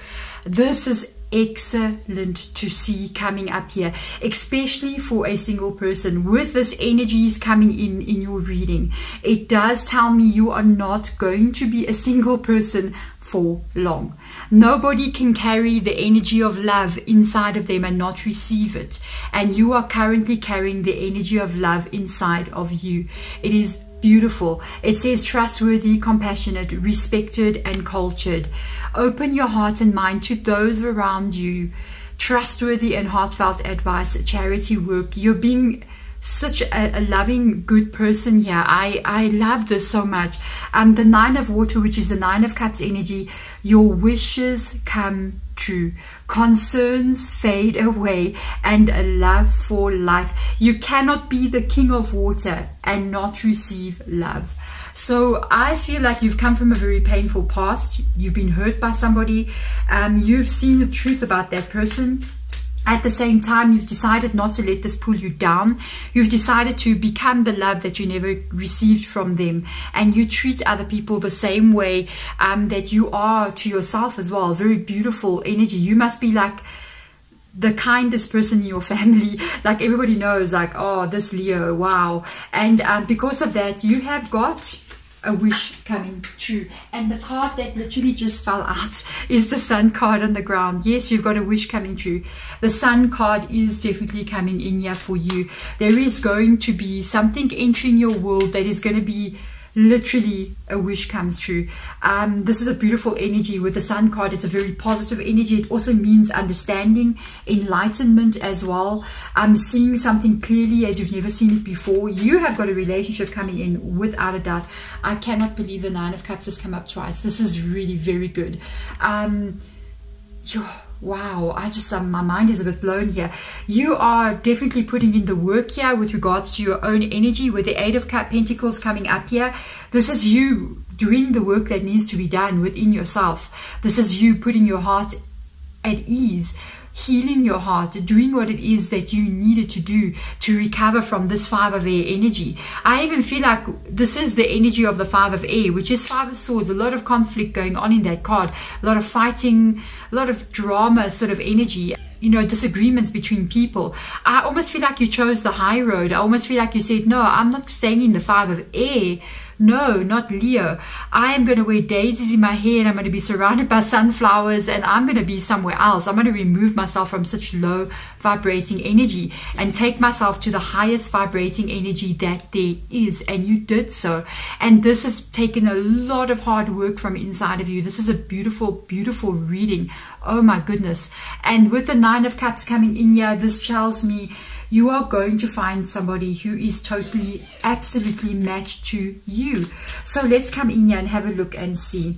This is excellent to see coming up here, especially for a single person. With this energies coming in your reading, it does tell me you are not going to be a single person for long. Nobody can carry the energy of love inside of them and not receive it, and you are currently carrying the energy of love inside of you. It is beautiful. It says trustworthy, compassionate, respected, and cultured. Open your heart and mind to those around you. Trustworthy and heartfelt advice, charity work. You're being such a loving, good person here. I love this so much. The Nine of Water, which is the Nine of Cups energy. Your wishes come true. Concerns fade away, and a love for life. You cannot be the King of Water and not receive love. So I feel like you've come from a very painful past. You've been hurt by somebody. You've seen the truth about that person. At the same time, you've decided not to let this pull you down. You've decided to become the love that you never received from them. And you treat other people the same way that you are to yourself as well. Very beautiful energy. You must be like the kindest person in your family. Like everybody knows, like, oh, this Leo, wow. And because of that, you have got a wish coming true. And the card that literally just fell out is the Sun card on the ground. Yes, you've got a wish coming true. The Sun card is definitely coming in here for you. There is going to be something entering your world that is going to be literally a wish comes true. This is a beautiful energy with the Sun card. It's a very positive energy. It also means understanding, enlightenment as well. Seeing something clearly as you've never seen it before. You have got a relationship coming in without a doubt. I cannot believe the Nine of Cups has come up twice. This is really very good. Wow, I just, my mind is a bit blown here. You are definitely putting in the work here with regards to your own energy with the Eight of Pentacles coming up here. This is you doing the work that needs to be done within yourself. This is you putting your heart at ease, healing your heart, doing what it is that you needed to do to recover from this Five of Air energy. I even feel like this is the energy of the Five of Air, which is Five of Swords. A lot of conflict going on in that card, a lot of fighting, a lot of drama sort of energy, you know, disagreements between people. I almost feel like you chose the high road. I almost feel like you said, no, I'm not staying in the Five of Air No, not Leo. I am going to wear daisies in my hair and I'm going to be surrounded by sunflowers and I'm going to be somewhere else. I'm going to remove myself from such low vibrating energy and take myself to the highest vibrating energy that there is. And you did so. And this has taken a lot of hard work from inside of you. This is a beautiful, beautiful reading. Oh my goodness. And with the Nine of Cups coming in here, this tells me you are going to find somebody who is totally, absolutely matched to you. So let's come in here and have a look and see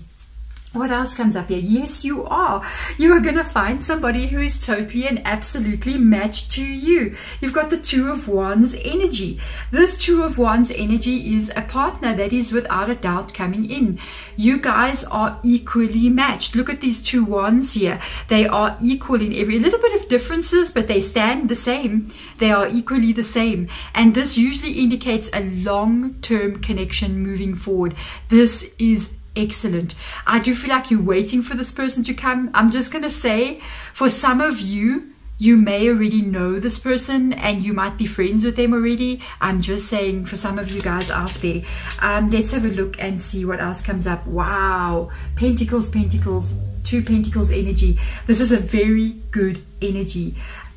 what else comes up here. Yes, you are. You are going to find somebody who is totally and absolutely matched to you. You've got the Two of Wands energy. This Two of Wands energy is a partner that is without a doubt coming in. You guys are equally matched. Look at these two wands here. They are equal in every little bit of differences, but they stand the same. They are equally the same. And this usually indicates a long-term connection moving forward. This is excellent. I do feel like you're waiting for this person to come. I'm just going to say, for some of you, you may already know this person and you might be friends with them already. I'm just saying for some of you guys out there. Let's have a look and see what else comes up. Wow. Pentacles, Pentacles, Two Pentacles energy. This is a very good energy.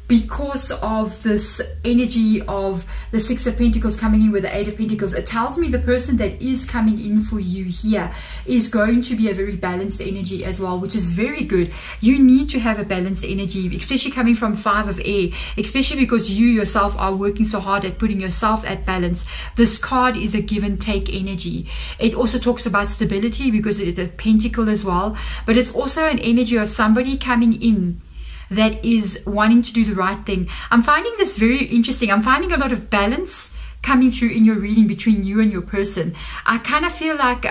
Because of this energy of the Six of Pentacles coming in with the Eight of Pentacles, it tells me the person that is coming in for you here is going to be a very balanced energy as well, which is very good. You need to have a balanced energy, especially coming from Five of Air, especially because you yourself are working so hard at putting yourself at balance. This card is a give and take energy. It also talks about stability because it's a pentacle as well, but it's also an energy of somebody coming in that is wanting to do the right thing. I'm finding this very interesting. I'm finding a lot of balance coming through in your reading between you and your person. I kind of feel like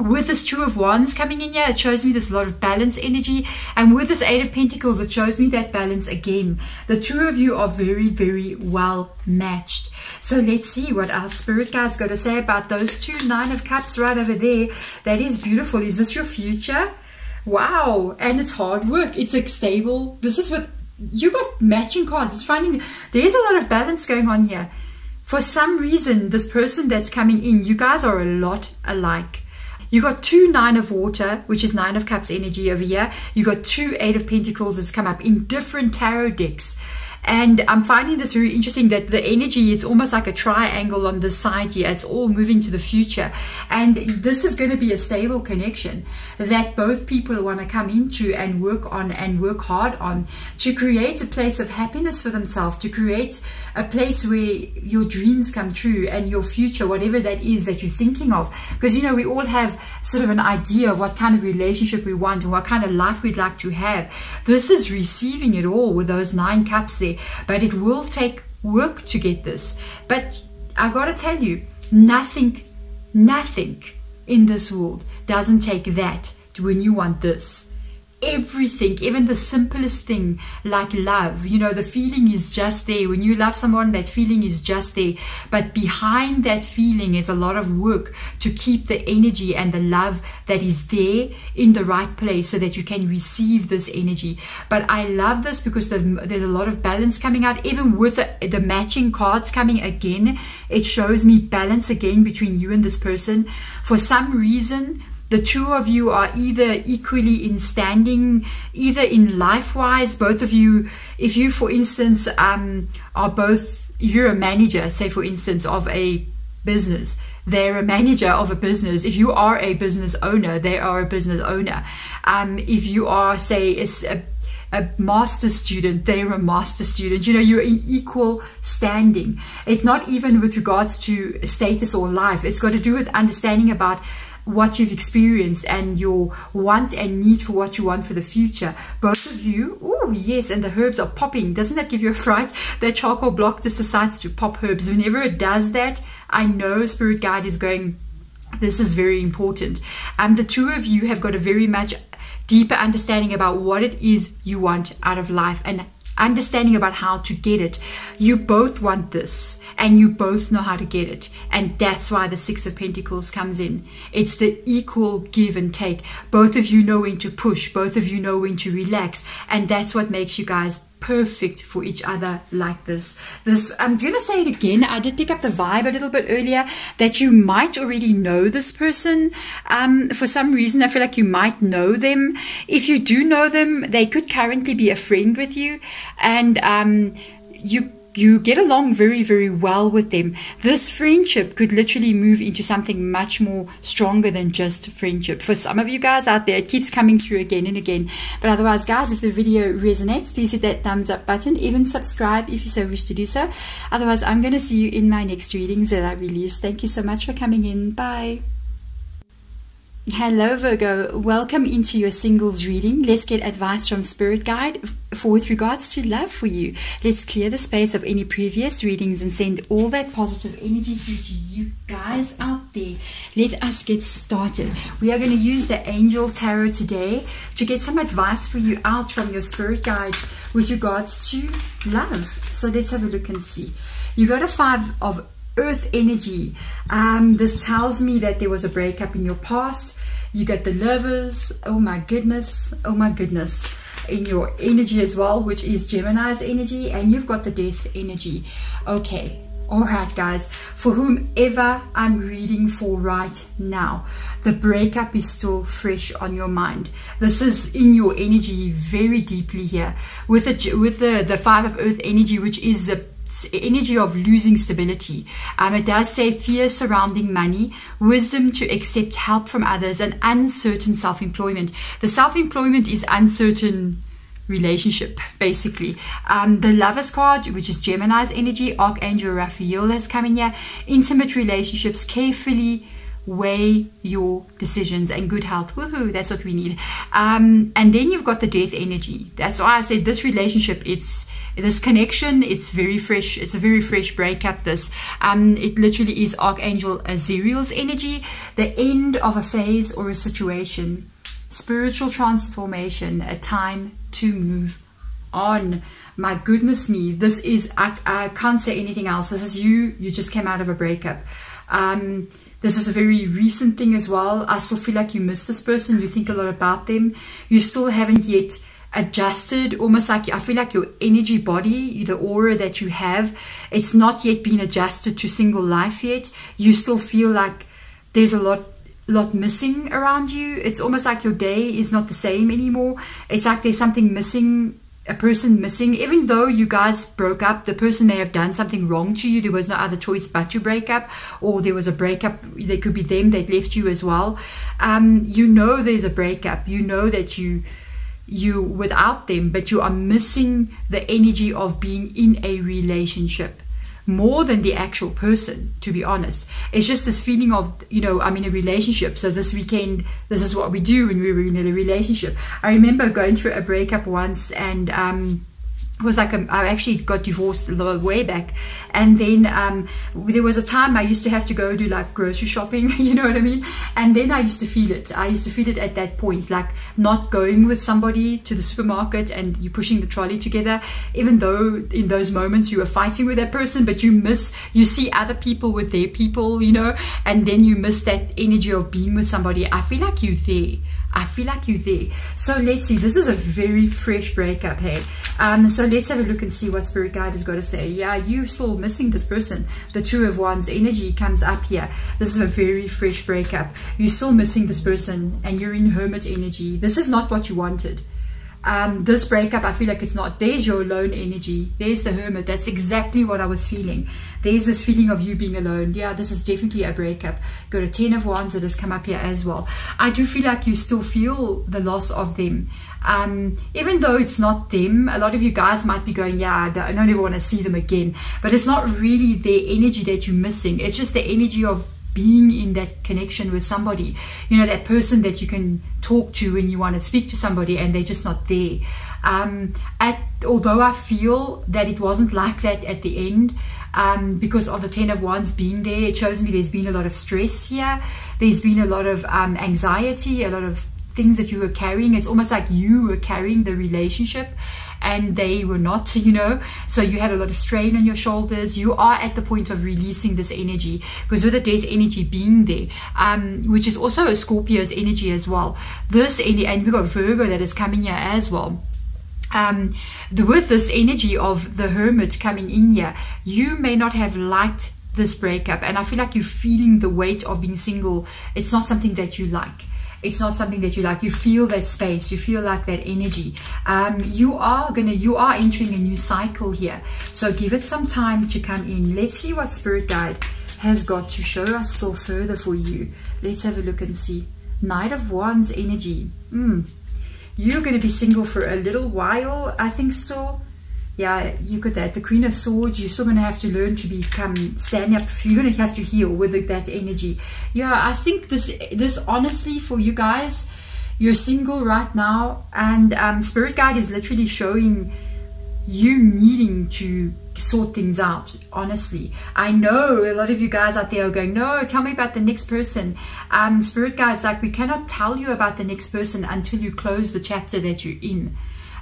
with this Two of Wands coming in here, it shows me there's a lot of balance energy. And with this Eight of Pentacles, it shows me that balance again. The two of you are very, very well matched. So let's see what our spirit guides got to say about those two Nine of Cups right over there. That is beautiful. Is this your future? Wow, and it's hard work. It's like stable. This is what you got, matching cards. It's finding there's a lot of balance going on here. For some reason, this person that's coming in, you guys are a lot alike. You got 2 9 of water, which is Nine of Cups energy over here. You got 2 8 of pentacles that's come up in different tarot decks. And I'm finding this really interesting that the energy, it's almost like a triangle on the side here. It's all moving to the future. And this is going to be a stable connection that both people want to come into and work on and work hard on to create a place of happiness for themselves, to create a place where your dreams come true and your future, whatever that is that you're thinking of. Because, you know, we all have sort of an idea of what kind of relationship we want and what kind of life we'd like to have. This is receiving it all with those nine cups there. But it will take work to get this. But I gotta tell you, nothing in this world doesn't take that when you want this. Everything, even the simplest thing like love, you know, the feeling is just there. When you love someone, that feeling is just there. But behind that feeling is a lot of work to keep the energy and the love that is there in the right place so that you can receive this energy. But I love this because there's a lot of balance coming out. Even with the matching cards coming again, it shows me balance again between you and this person. For some reason, the two of you are either equally in standing, either in life-wise, both of you, if you, for instance, are both, if you're a manager, say, for instance, of a business, they're a manager of a business. If you are a business owner, they are a business owner. If you are, say, a master's student, they're a master's student. You know, you're in equal standing. It's not even with regards to status or life. It's got to do with understanding about what you've experienced and your want and need for what you want for the future. Both of you, oh yes, and the herbs are popping. Doesn't that give you a fright? That charcoal block just decides to pop herbs. Whenever it does that, I know Spirit Guide is going, this is very important. And the two of you have got a very much deeper understanding about what it is you want out of life and understanding about how to get it. You both want this and you both know how to get it, and that's why the Six of Pentacles comes in. It's the equal give and take. Both of you know when to push, both of you know when to relax, and that's what makes you guys perfect for each other like this. I'm going to say it again. I did pick up the vibe a little bit earlier that you might already know this person. For some reason, I feel like you might know them. If you do know them, they could currently be a friend with you, and you get along very, very well with them. This friendship could literally move into something much more stronger than just friendship. For some of you guys out there, it keeps coming through again and again. But otherwise, guys, if the video resonates, please hit that thumbs up button. Even subscribe if you so wish to do so. Otherwise, I'm going to see you in my next readings that I release. Thank you so much for coming in. Bye. Hello Virgo, welcome into your singles reading. Let's get advice from Spirit Guide with regards to love for you. Let's clear the space of any previous readings and send all that positive energy through to you guys out there. Let us get started. We are going to use the Angel Tarot today to get some advice for you out from your Spirit Guides with regards to love. So let's have a look and see. You got a five of Earth energy. This tells me that there was a breakup in your past. You got the Lovers. Oh my goodness, in your energy as well, which is Gemini's energy, and you've got the Death energy. Okay, all right, guys. For whomever I'm reading for right now, the breakup is still fresh on your mind. This is in your energy very deeply here with the Five of Earth energy, which is a energy of losing stability. It does say fear surrounding money, wisdom to accept help from others, and uncertain self-employment. The self-employment is uncertain relationship, basically. The Lovers card, which is Gemini's energy, Archangel Raphael has come in here. Intimate relationships, carefully weigh your decisions, and good health. Woohoo, that's what we need. And then you've got the Death energy. That's why I said this relationship, this connection, it's very fresh. It's a very fresh breakup, this. It literally is Archangel Azrael's energy, the end of a phase or a situation, spiritual transformation, a time to move on. My goodness me, this is, I can't say anything else. This is you. You just came out of a breakup. This is a very recent thing as well. I still feel like you miss this person. You think a lot about them. You still haven't yet adjusted, almost like I feel like your energy body, the aura that you have, it's not yet been adjusted to single life yet. You still feel like there's a lot missing around you. It's almost like your day is not the same anymore. It's like there's something missing. A person missing. Even though you guys broke up, the person may have done something wrong to you. There was no other choice but to break up, or there was a breakup. There could be them that left you as well. You know there's a breakup. You know that you without them, but you are missing the energy of being in a relationship more than the actual person, to be honest. It's just this feeling of, you know, I'm in a relationship. So this weekend, this is what we do when we were in a relationship. I remember going through a breakup once, and it was like I actually got divorced a little way back. And then there was a time I used to have to go do like grocery shopping, you know what I mean? And then I used to feel it. I used to feel it at that point, like not going with somebody to the supermarket and you pushing the trolley together, even though in those moments you were fighting with that person, but you see other people with their people, you know, and then you miss that energy of being with somebody. I feel like you're there. I feel like you're there. So let's see. This is a very fresh breakup, hey? So let's have a look and see what Spirit Guide has got to say. Yeah, you're still missing this person. The Two of Wands energy comes up here. This is a very fresh breakup. You're still missing this person, and you're in Hermit energy. This is not what you wanted. This breakup, I feel like it's not. There's your alone energy. There's the Hermit. That's exactly what I was feeling. There's this feeling of you being alone. Yeah, this is definitely a breakup. Got a Ten of Wands that has come up here as well. I do feel like you still feel the loss of them. Even though it's not them, a lot of you guys might be going, yeah, I don't ever want to see them again. But it's not really their energy that you're missing. It's just the energy of being in that connection with somebody, you know, that person that you can talk to when you want to speak to somebody, and they're just not there. Although I feel that it wasn't like that at the end, because of the Ten of Wands being there, it shows me there's been a lot of stress here. There's been a lot of anxiety, a lot of things that you were carrying. It's almost like you were carrying the relationship and they were not, you know. So you had a lot of strain on your shoulders. You are at the point of releasing this energy, because with the Death energy being there, which is also a Scorpio's energy as well, this energy, and we've got Virgo that is coming here as well. with this energy of the Hermit coming in here, you may not have liked this breakup, and I feel like you're feeling the weight of being single. It's not something that you like. It's not something that you like. You feel that space. You feel like that energy. You are entering a new cycle here. So give it some time to come in. Let's see what Spirit Guide has got to show us still further for you. Let's have a look and see. Knight of Wands energy. You're going to be single for a little while, I think so. Yeah, you got that. The Queen of Swords, you're still going to have to learn to become, stand up. You're going to have to heal with that energy. Yeah, I think this honestly for you guys, you're single right now, and Spirit Guide is literally showing you needing to sort things out, honestly. I know a lot of you guys out there are going, no, tell me about the next person. Spirit Guide's like, we cannot tell you about the next person until you close the chapter that you're in.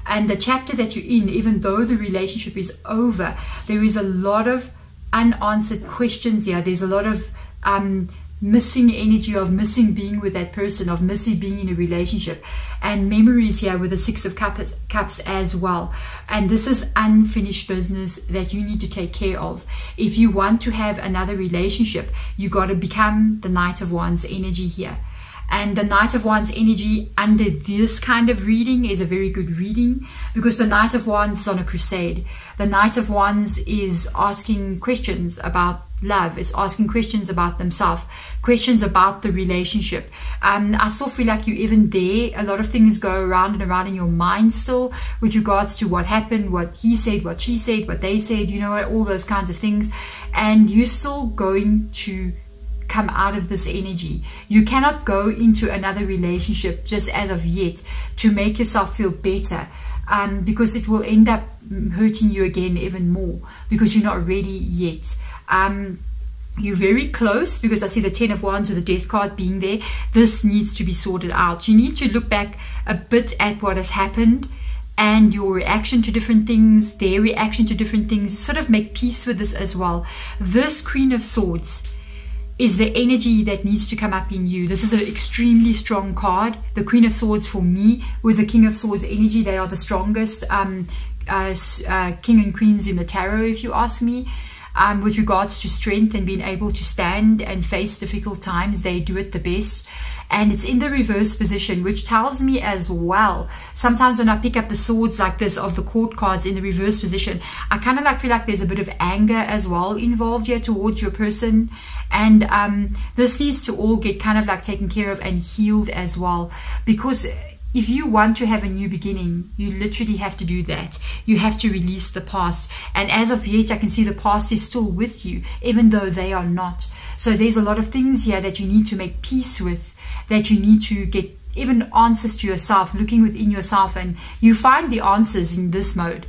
And the chapter that you're in, even though the relationship is over, there is a lot of unanswered questions here. There's a lot of missing energy, of missing being with that person, of missing being in a relationship, and memories here with the Six of Cups as well. And this is unfinished business that you need to take care of. If you want to have another relationship, you got to become the Knight of Wands energy here. And the Knight of Wands energy under this kind of reading is a very good reading, because the Knight of Wands is on a crusade. The Knight of Wands is asking questions about love. It's asking questions about themselves, questions about the relationship. I still feel like you're even there. A lot of things go around and around in your mind still with regards to what happened, what he said, what she said, what they said, you know, all those kinds of things. And you're still going to come out of this energy. You cannot go into another relationship just as of yet to make yourself feel better, because it will end up hurting you again even more, because you're not ready yet. You're very close, because I see the Ten of Wands with the Death card being there. This needs to be sorted out. You need to look back a bit at what has happened and your reaction to different things, their reaction to different things. Sort of make peace with this as well. This Queen of Swords is the energy that needs to come up in you. This is an extremely strong card. The Queen of Swords for me with the King of Swords energy, they are the strongest king and queens in the tarot, if you ask me. With regards to strength and being able to stand and face difficult times, they do it the best. And it's in the reverse position, which tells me as well, sometimes when I pick up the swords like this of the court cards in the reverse position, I kind of like feel like there's a bit of anger as well involved here towards your person. And this needs to all get kind of like taken care of and healed as well, because if you want to have a new beginning, you literally have to do that. You have to release the past. And as of yet, I can see the past is still with you, even though they are not. So there's a lot of things here that you need to make peace with, that you need to get even answers to yourself, looking within yourself. And you find the answers in this mode.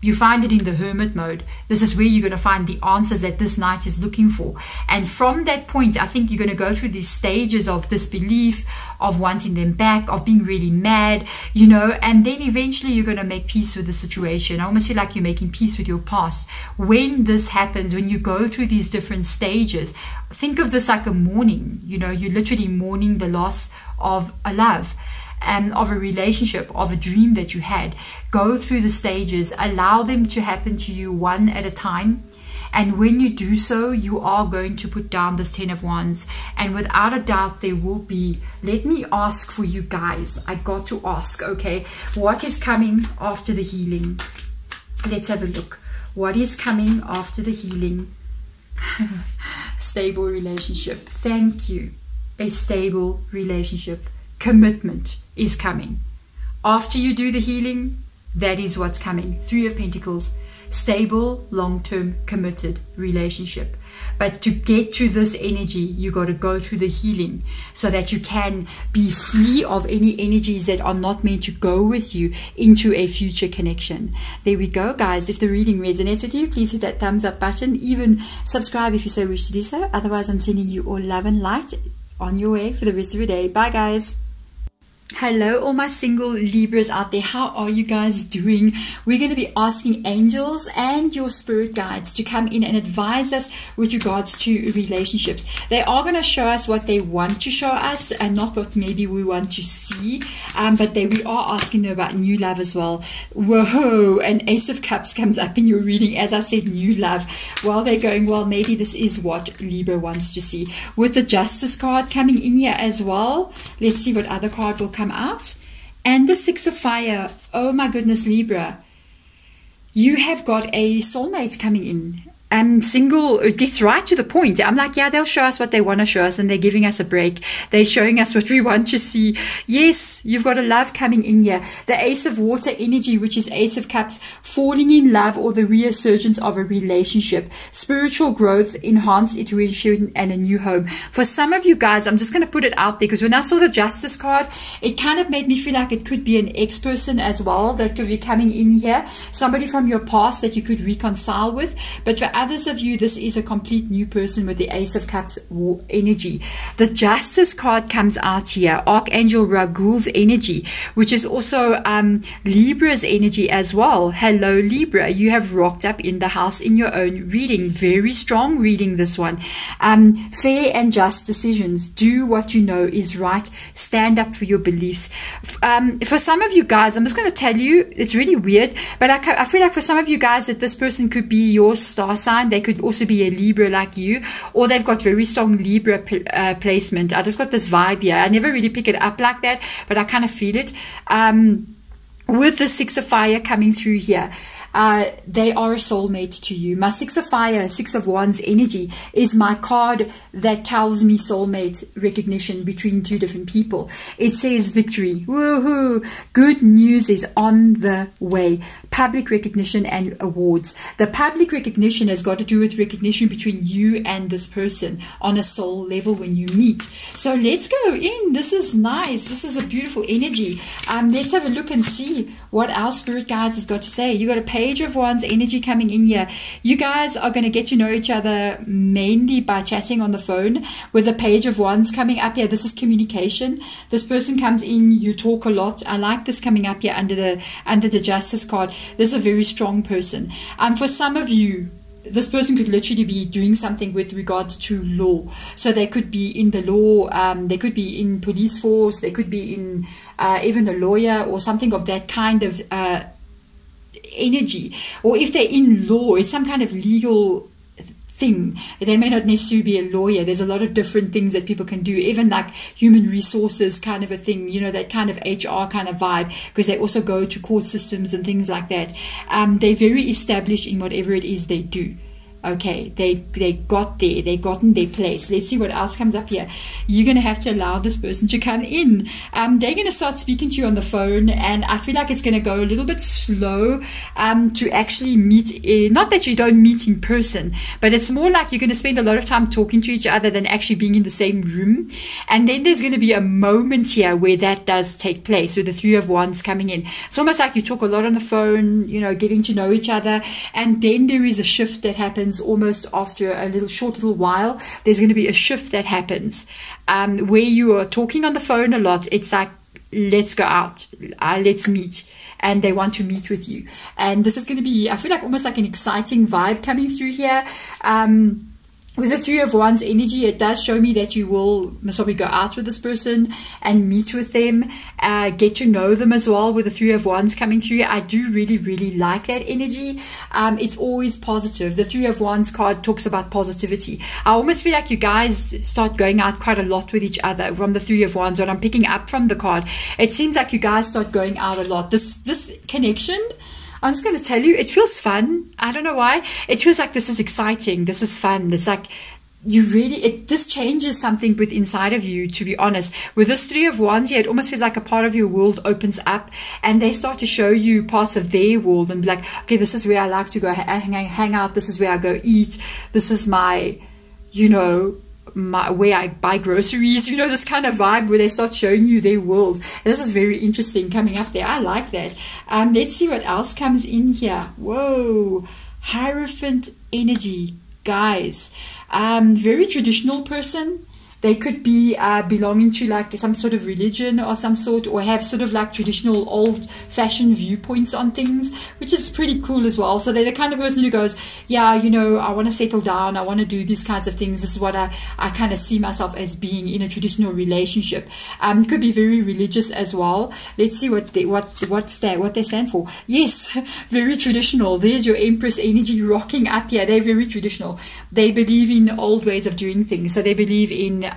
You find it in the Hermit mode. This is where you're going to find the answers that this Knight is looking for. And from that point, I think you're going to go through these stages of disbelief, of wanting them back, of being really mad, you know, and then eventually you're going to make peace with the situation. I almost feel like you're making peace with your past. When this happens, when you go through these different stages, think of this like a mourning, you know, you're literally mourning the loss of a love, and of a relationship, of a dream that you had. Go through the stages, allow them to happen to you one at a time. And when you do so, you are going to put down this Ten of Wands. And without a doubt, there will be, let me ask for you guys. I got to ask, okay, what is coming after the healing? Let's have a look. What is coming after the healing? Stable relationship. Thank you. A stable relationship. Commitment is coming. After you do the healing, that is what's coming. Three of Pentacles, stable, long-term, committed relationship. But to get to this energy, you got to go through the healing so that you can be free of any energies that are not meant to go with you into a future connection. There we go, guys. If the reading resonates with you, please hit that thumbs up button. Even subscribe if you so wish to do so. Otherwise, I'm sending you all love and light on your way for the rest of your day. Bye, guys. Hello all my single Libras out there, how are you guys doing? We're going to be asking angels and your spirit guides to come in and advise us with regards to relationships. They are going to show us what they want to show us and not what maybe we want to see, but we are asking them about new love as well. Whoa, an Ace of Cups comes up in your reading. As I said, new love. Well, they're going, well, maybe this is what Libra wants to see. With the Justice card coming in here as well, let's see what other card will come out. And the Six of Fire. Oh my goodness, Libra, you have got a soulmate coming in. Single, it gets right to the point. I'm like, yeah, they'll show us what they want to show us, and they're giving us a break. They're showing us what we want to see. Yes, you've got a love coming in here. The Ace of Water energy, which is Ace of Cups, falling in love or the resurgence of a relationship. Spiritual growth, enhanced intuition, and a new home. For some of you guys, I'm just going to put it out there, because when I saw the Justice card, it kind of made me feel like it could be an ex-person as well that could be coming in here. Somebody from your past that you could reconcile with. But for others of you, this is a complete new person with the Ace of Cups energy. The Justice card comes out here, Archangel Ragul's energy, which is also Libra's energy as well. Hello Libra, you have rocked up in the house in your own reading. Very strong reading, this one. Fair and just decisions. Do what you know is right. Stand up for your beliefs. For some of you guys, I'm just going to tell you, it's really weird, but I feel like for some of you guys that this person could be your star sign. They could also be a Libra like you, or they've got very strong Libra placement. I just got this vibe here. I never really pick it up like that, but I kind of feel it. With the Six of Fire coming through here, they are a soulmate to you. My Six of Fire, Six of Wands energy is my card that tells me soulmate recognition between two different people. It says victory. Woohoo! Good news is on the way. Public recognition and awards. The public recognition has got to do with recognition between you and this person on a soul level when you meet. So let's go in. This is nice. This is a beautiful energy. Let's have a look and see what our spirit guides has got to say. You got to pay Page of Wands energy coming in here. You guys are going to get to know each other mainly by chatting on the phone. With the Page of Wands coming up here, this is communication. This person comes in, you talk a lot. I like this coming up here under the Justice card. This is a very strong person. For some of you, this person could literally be doing something with regards to law. So they could be in the law, they could be in police force, they could be in even a lawyer or something of that kind of energy. Or if they're in law, it's some kind of legal thing. They may not necessarily be a lawyer. There's a lot of different things that people can do, even like human resources kind of a thing, you know, that kind of HR kind of vibe, because they also go to court systems and things like that. They're very established in whatever it is they do. Okay, they got there. They've gotten their place. Let's see what else comes up here. You're going to have to allow this person to come in. They're going to start speaking to you on the phone, and I feel like it's going to go a little bit slow to actually meet. Not that you don't meet in person, but it's more like you're going to spend a lot of time talking to each other than actually being in the same room. And then there's going to be a moment here where that does take place with the Three of Wands coming in. It's almost like you talk a lot on the phone, you know, getting to know each other. And then there is a shift that happens. Almost after a short little while, there's going to be a shift that happens where you are talking on the phone a lot. It's like, let's go out, let's meet, and they want to meet with you. And this is going to be, I feel like, almost like an exciting vibe coming through here. With the Three of Wands energy, it does show me that you will most probably go out with this person and meet with them, get to know them as well. With the Three of Wands coming through, I do really, really like that energy. It's always positive. The Three of Wands card talks about positivity. I almost feel like you guys start going out quite a lot with each other from the Three of Wands. What I'm picking up from the card, it seems like you guys start going out a lot. This connection, I'm just going to tell you, it feels fun. I don't know why. It feels like this is exciting. This is fun. It's like it just changes something with inside of you, to be honest. With this Three of Wands here, it almost feels like a part of your world opens up, and they start to show you parts of their world and be like, okay, this is where I like to go hang out. This is where I go eat. This is my, you know, where I buy groceries, you know, this kind of vibe where they start showing you their worlds. This is very interesting coming up there. I like that. Let's see what else comes in here. Whoa, Hierophant energy, guys. Very traditional person. They could be belonging to like some sort of religion or some sort, or have sort of like traditional old-fashioned viewpoints on things, which is pretty cool as well. So they're the kind of person who goes, yeah, you know, I want to settle down, I want to do these kinds of things. This is what I kind of see myself as being in a traditional relationship. Could be very religious as well. Let's see what they stand for. Yes, very traditional. There's your Empress energy rocking up here. They're very traditional. They believe in old ways of doing things. So they believe in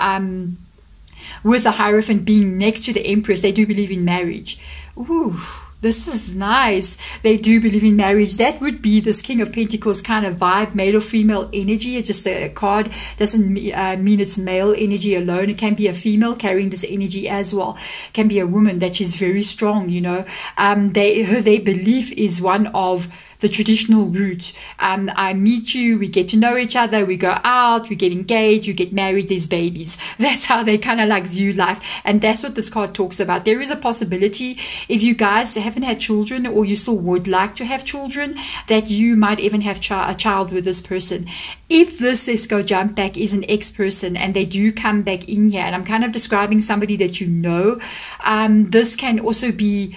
with the Hierophant being next to the Empress, they do believe in marriage. Ooh, this is nice. They do believe in marriage. That would be this King of Pentacles kind of vibe, male or female energy. It's just a card. Doesn't mean it's male energy alone. It can be a female carrying this energy as well. It can be a woman that she's very strong, you know. Their belief is one of the traditional route. I meet you, we get to know each other, we go out, we get engaged, you get married, there's babies. That's how they kind of like view life. And that's what this card talks about. There is a possibility, if you guys haven't had children or you still would like to have children, that you might even have a child with this person. If this Esco jump back is an ex-person and they do come back in here, and I'm kind of describing somebody that you know, this can also be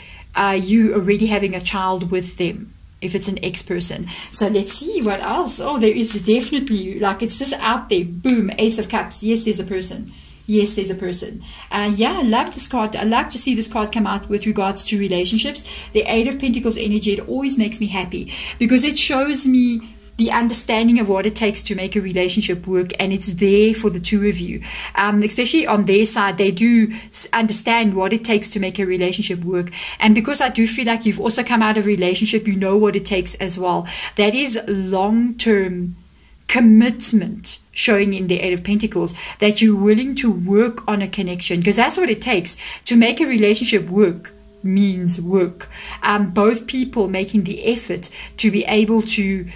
you already having a child with them, if it's an ex-person. So let's see what else. Oh, there is definitely, like, it's just out there. Boom, Ace of Cups. Yes, there's a person. Yes, there's a person. Yeah, I love this card. I like to see this card come out with regards to relationships. The Eight of Pentacles energy, it always makes me happy because it shows me the understanding of what it takes to make a relationship work, and it's there for the two of you. Especially on their side, they do understand what it takes to make a relationship work. And because I do feel like you've also come out of a relationship, you know what it takes as well. That is long-term commitment showing in the Eight of Pentacles, that you're willing to work on a connection, because that's what it takes to make a relationship work. Means work. Both people making the effort to be able to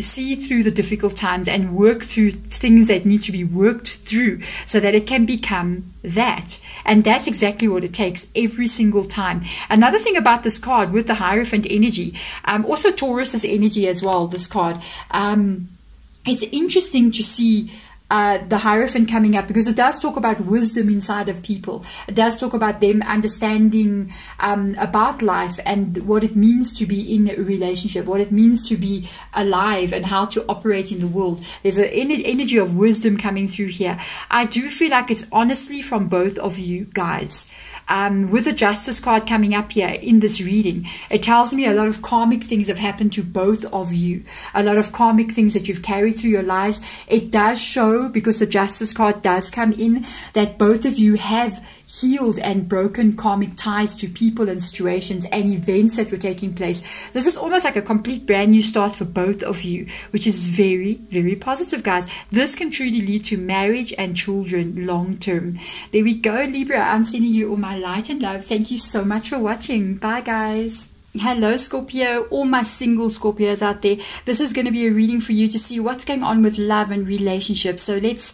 see through the difficult times and work through things that need to be worked through so that it can become that. And that's exactly what it takes every single time. Another thing about this card with the Hierophant energy, also Taurus's energy as well, this card, it's interesting to see the Hierophant coming up, because it does talk about wisdom inside of people. It does talk about them understanding about life and what it means to be in a relationship, what it means to be alive and how to operate in the world. There's an energy of wisdom coming through here. I do feel like it's honestly from both of you guys. With the Justice card coming up here in this reading, it tells me a lot of karmic things have happened to both of you, a lot of karmic things that you've carried through your lives. It does show, because the Justice card does come in, that both of you have healed and broken karmic ties to people and situations and events that were taking place. This is almost like a complete brand new start for both of you, which is very, very positive, guys. This can truly lead to marriage and children long term. There we go, Libra. I'm sending you all my light and love. Thank you so much for watching. Bye, guys. Hello Scorpio, all my single Scorpios out there. This is going to be a reading for you to see what's going on with love and relationships. So let's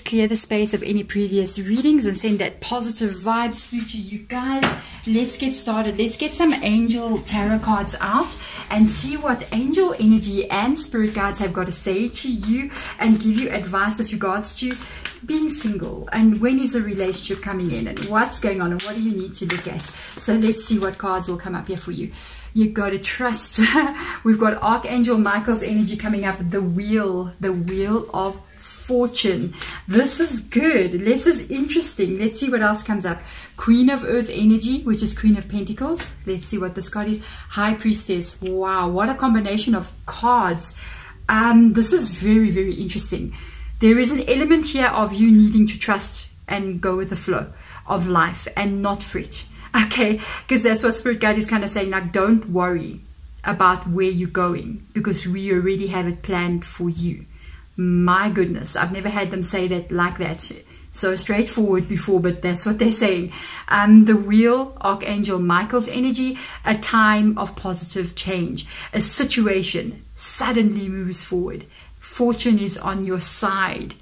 clear the space of any previous readings and send that positive vibes through to you guys. Let's get started. Let's get some angel tarot cards out and see what angel energy and spirit guides have got to say to you and give you advice with regards to being single, and when is a relationship coming in, and what's going on, and what do you need to look at. So let's see what cards will come up here for you. You've got to trust. We've got Archangel Michael's energy coming up, the wheel of fortune. This is good. This is interesting. Let's see what else comes up. Queen of Earth energy, which is Queen of Pentacles. Let's see what this card is. High Priestess. Wow, what a combination of cards. This is very, very interesting. There is an element here of you needing to trust and go with the flow of life and not fret. Okay, because that's what Spirit Guide is kind of saying, like, don't worry about where you're going because we already have it planned for you. My goodness, I've never had them say that like that. So straightforward before, but that's what they're saying. The wheel, Archangel Michael's energy, a time of positive change. A situation suddenly moves forward. Fortune is on your side,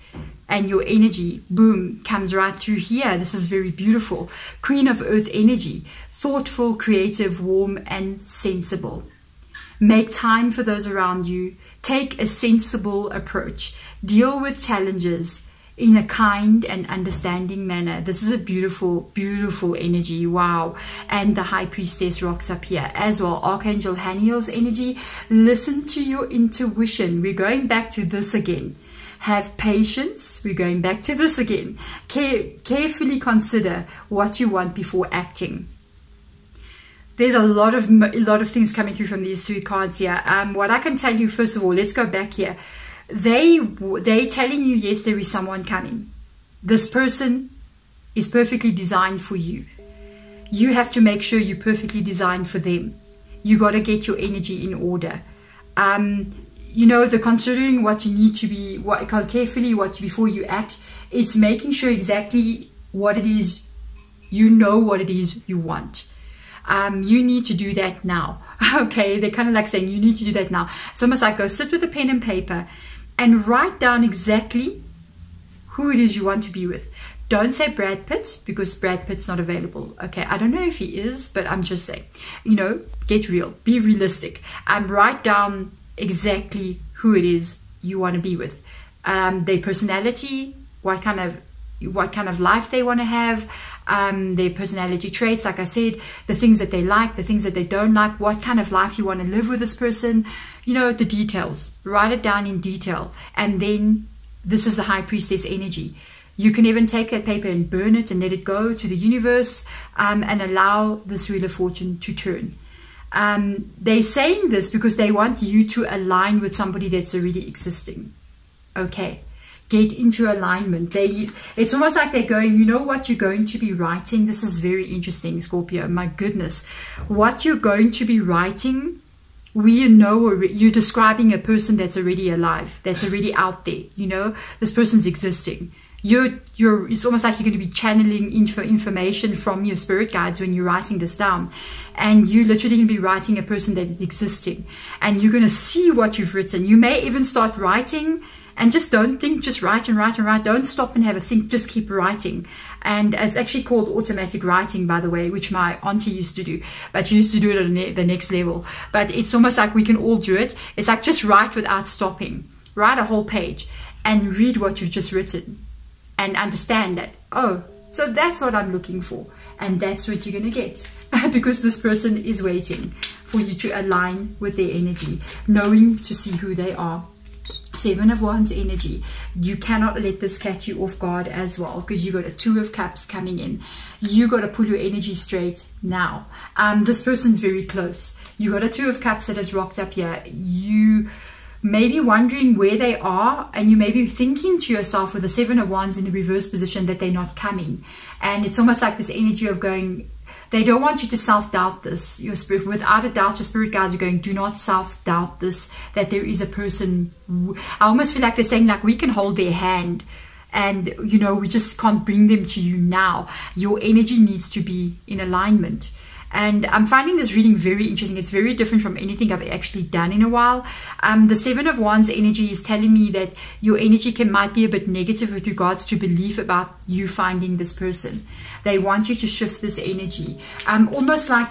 and your energy, boom, comes right through here. This is very beautiful. Queen of Earth energy, thoughtful, creative, warm, and sensible. Make time for those around you. Take a sensible approach. Deal with challenges. in a kind and understanding manner. This is a beautiful, beautiful energy. Wow. And the High Priestess rocks up here as well. Archangel Haniel's energy. Listen to your intuition. We're going back to this again. Have patience. We're going back to this again. Carefully consider what you want before acting. There's a lot of things coming through from these three cards here. What I can tell you, first of all, let's go back here. They're telling you, yes, there is someone coming. This person is perfectly designed for you. You have to make sure you're perfectly designed for them. You got to get your energy in order. You know, the considering what you need to be, carefully before you act. It's making sure exactly what it is, you know what it is you want. You need to do that now. Okay, they're kind of like saying you need to do that now. It's almost like go sit with a pen and paper and write down exactly who it is you want to be with. Don't say Brad Pitt, because Brad Pitt's not available. Okay, I don't know if he is, but I'm just saying, you know, get real, be realistic. Write down exactly who it is you want to be with, their personality, what kind of life they want to have, their personality traits, like I said, the things that they like, the things that they don't like, what kind of life you want to live with this person, you know, the details. Write it down in detail. And then this is the High Priestess energy. You can even take that paper and burn it and let it go to the universe, and allow this Wheel of Fortune to turn. They're saying this because they want you to align with somebody that's already existing. Okay. Get into alignment. It's almost like they're going, you know what you're going to be writing? This is very interesting, Scorpio. My goodness. What you're going to be writing, we know you're describing a person that's already alive, that's already out there. You know, this person's existing. It's almost like you're going to be channeling information from your spirit guides when you're writing this down. And you're literally going to be writing a person that is existing. And you're going to see what you've written. You may even start writing. And just don't think, just write and write and write. Don't stop and have a think, just keep writing. And it's actually called automatic writing, by the way, which my auntie used to do. But she used to do it at the next level. But it's almost like we can all do it. It's like just write without stopping. Write a whole page and read what you've just written. And understand that, oh, so that's what I'm looking for. And that's what you're going to get. Because this person is waiting for you to align with their energy. Knowing to see who they are. Seven of Wands energy. You cannot let this catch you off guard as well, because you got a Two of Cups coming in. You got to pull your energy straight now. This person's very close. You got a Two of Cups that has rocked up here. You may be wondering where they are, and you may be thinking to yourself with the Seven of Wands in the reverse position that they're not coming. And it's almost like this energy of going, they don't want you to self-doubt this. Your spirit, without a doubt, your spirit guides are going, do not self-doubt this, that there is a person. I almost feel like they're saying, like, we can hold their hand and, you know, we just can't bring them to you now. Your energy needs to be in alignment. And I'm finding this reading very interesting. It's very different from anything I've actually done in a while. The Seven of Wands energy is telling me that your energy might be a bit negative with regards to belief about you finding this person. They want you to shift this energy. Almost like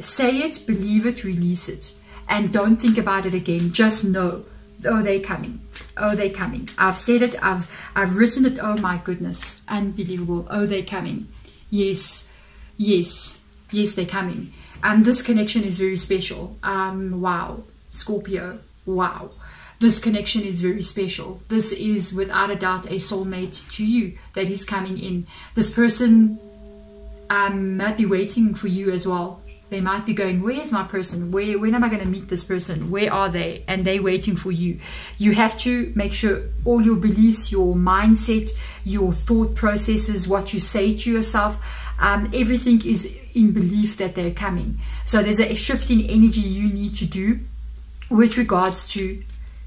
say it, believe it, release it. And don't think about it again. Just know. Oh, they're coming. Oh, they're coming. I've said it. I've written it. Oh, my goodness. Unbelievable. Oh, they're coming. Yes. Yes. Yes, they're coming. This connection is very special. Wow. Scorpio. Wow. This connection is very special. This is without a doubt a soulmate to you that is coming in. This person might be waiting for you as well. They might be going, where's my person? When am I going to meet this person? Where are they? And they're waiting for you. You have to make sure all your beliefs, your mindset, your thought processes, what you say to yourself, everything is in belief that they're coming. So there's a shift in energy you need to do with regards to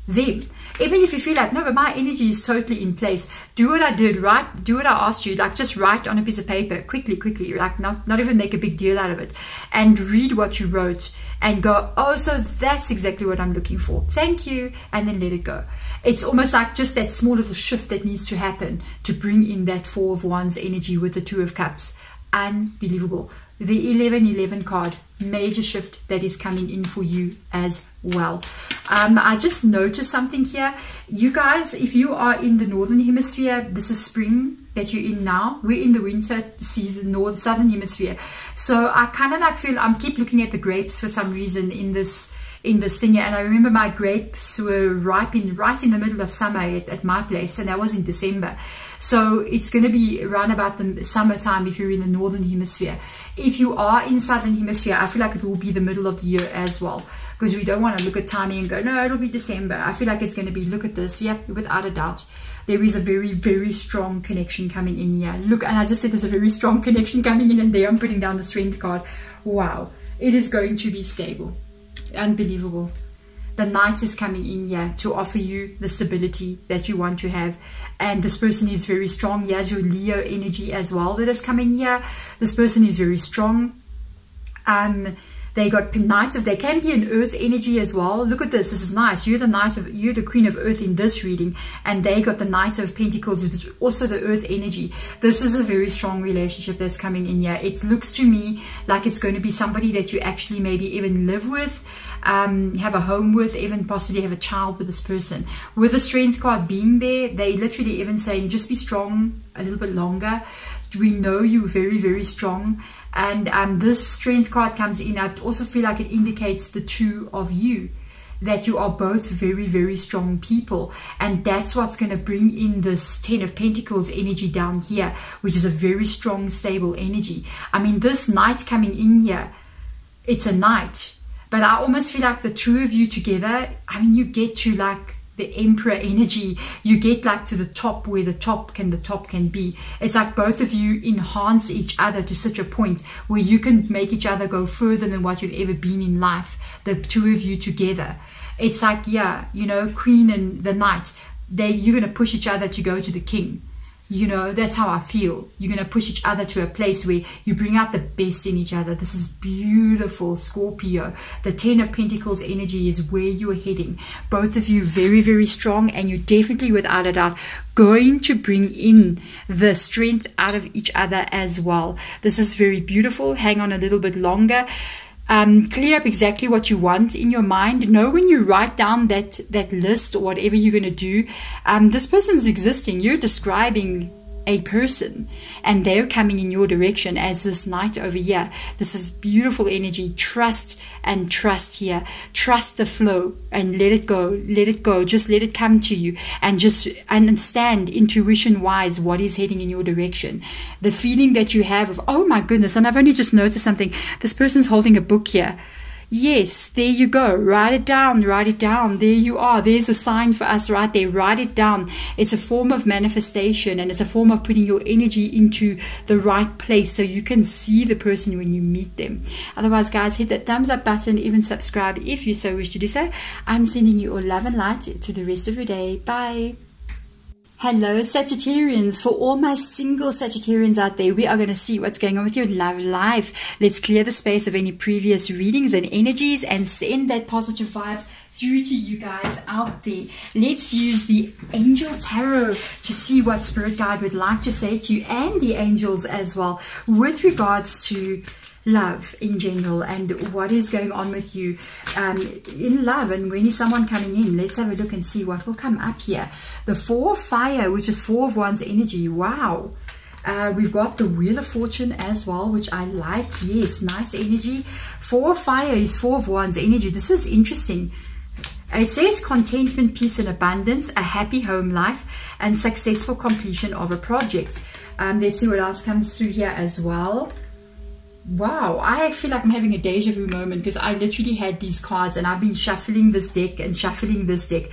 them. Even if you feel like, no, but my energy is totally in place. Do what I did, right? Do what I asked you. Like, just write on a piece of paper quickly. Like, not even make a big deal out of it. And read what you wrote and go, oh, so that's exactly what I'm looking for. Thank you. And then let it go. It's almost like just that small little shift that needs to happen to bring in that Four of Wands energy with the Two of Cups. Unbelievable. the 1111 card, major shift that is coming in for you as well. I just noticed something here, you guys. If you are in the northern hemisphere, this is spring that you're in now. We're in the winter season, north southern hemisphere. So I kind of like feel I'm keep looking at the grapes for some reason in this thing. And I remember my grapes were ripening right in the middle of summer at my place, and that was in December. So it's going to be around about the summertime if you're in the northern hemisphere. If you are in southern hemisphere, I feel like it will be the middle of the year as well, because we don't want to look at timing and go, no, it'll be December. I feel like it's going to be, look at this, yeah, without a doubt. There is a very, very strong connection coming in here. Look, and I just said there's a very strong connection coming in, and there I'm putting down the strength card. Wow, it is going to be stable. Unbelievable. The Knight is coming in here to offer you the stability that you want to have. And this person is very strong. Here's your Leo energy as well that is coming here. This person is very strong. They got Knight of, they can be an earth energy as well. Look at this. This is nice. You're the Knight of, you're the Queen of Earth in this reading, and they got the Knight of Pentacles, which is also the earth energy. This is a very strong relationship that's coming in here. It looks to me like it's going to be somebody that you actually maybe even live with, have a home with, even possibly have a child with this person. With the strength card being there, they literally even saying, just be strong a little bit longer. We know you're very, very strong. And this strength card comes in. I also feel like it indicates the two of you, that you are both very, very strong people. And that's what's going to bring in this Ten of Pentacles energy down here, which is a very strong, stable energy. I mean, this Knight coming in here, it's a Knight. But I almost feel like the two of you together, I mean, you get to like the Emperor energy, you get like to the top, where the top can be. It's like both of you enhance each other to such a point where you can make each other go further than what you've ever been in life. The two of you together, it's like, yeah, you know, Queen and the Knight, you're going to push each other to go to the King. You know, that's how I feel. You're going to push each other to a place where you bring out the best in each other. This is beautiful, Scorpio. The Ten of Pentacles energy is where you're heading. Both of you very, very strong, and you're definitely, without a doubt, going to bring in the strength out of each other as well. This is very beautiful. Hang on a little bit longer. Clear up exactly what you want in your mind. Know when you write down that list or whatever you're going to do, this person's existing. You're describing a person, and they're coming in your direction as this Knight over here. This is beautiful energy. Trust and trust here. Trust the flow and let it go. Let it go. Just let it come to you, and just understand intuition wise what is heading in your direction. The feeling that you have of, oh my goodness, and I've only just noticed something. This person's holding a book here. Yes, there you go. Write it down. Write it down. There you are. There's a sign for us right there. Write it down. It's a form of manifestation, and it's a form of putting your energy into the right place so you can see the person when you meet them. Otherwise, guys, hit that thumbs up button, even subscribe if you so wish to do so. I'm sending you all love and light through the rest of your day. Bye. Hello Sagittarians, for all my single Sagittarians out there, we are going to see what's going on with your love life. Let's clear the space of any previous readings and energies and send that positive vibes through to you guys out there. Let's use the Angel Tarot to see what Spirit Guide would like to say to you, and the angels as well, with regards to love in general and what is going on with you in love, and when is someone coming in. Let's have a look and see what will come up here. The Four of Fire, which is Four of Wands energy. Wow. We've got the Wheel of Fortune as well, which I like. Yes, nice energy. Four of Fire is Four of Wands energy. This is interesting. It says contentment, peace and abundance, a happy home life, and successful completion of a project. Let's see what else comes through here as well. Wow, I feel like I'm having a deja vu moment, because I literally had these cards and I've been shuffling this deck and shuffling this deck.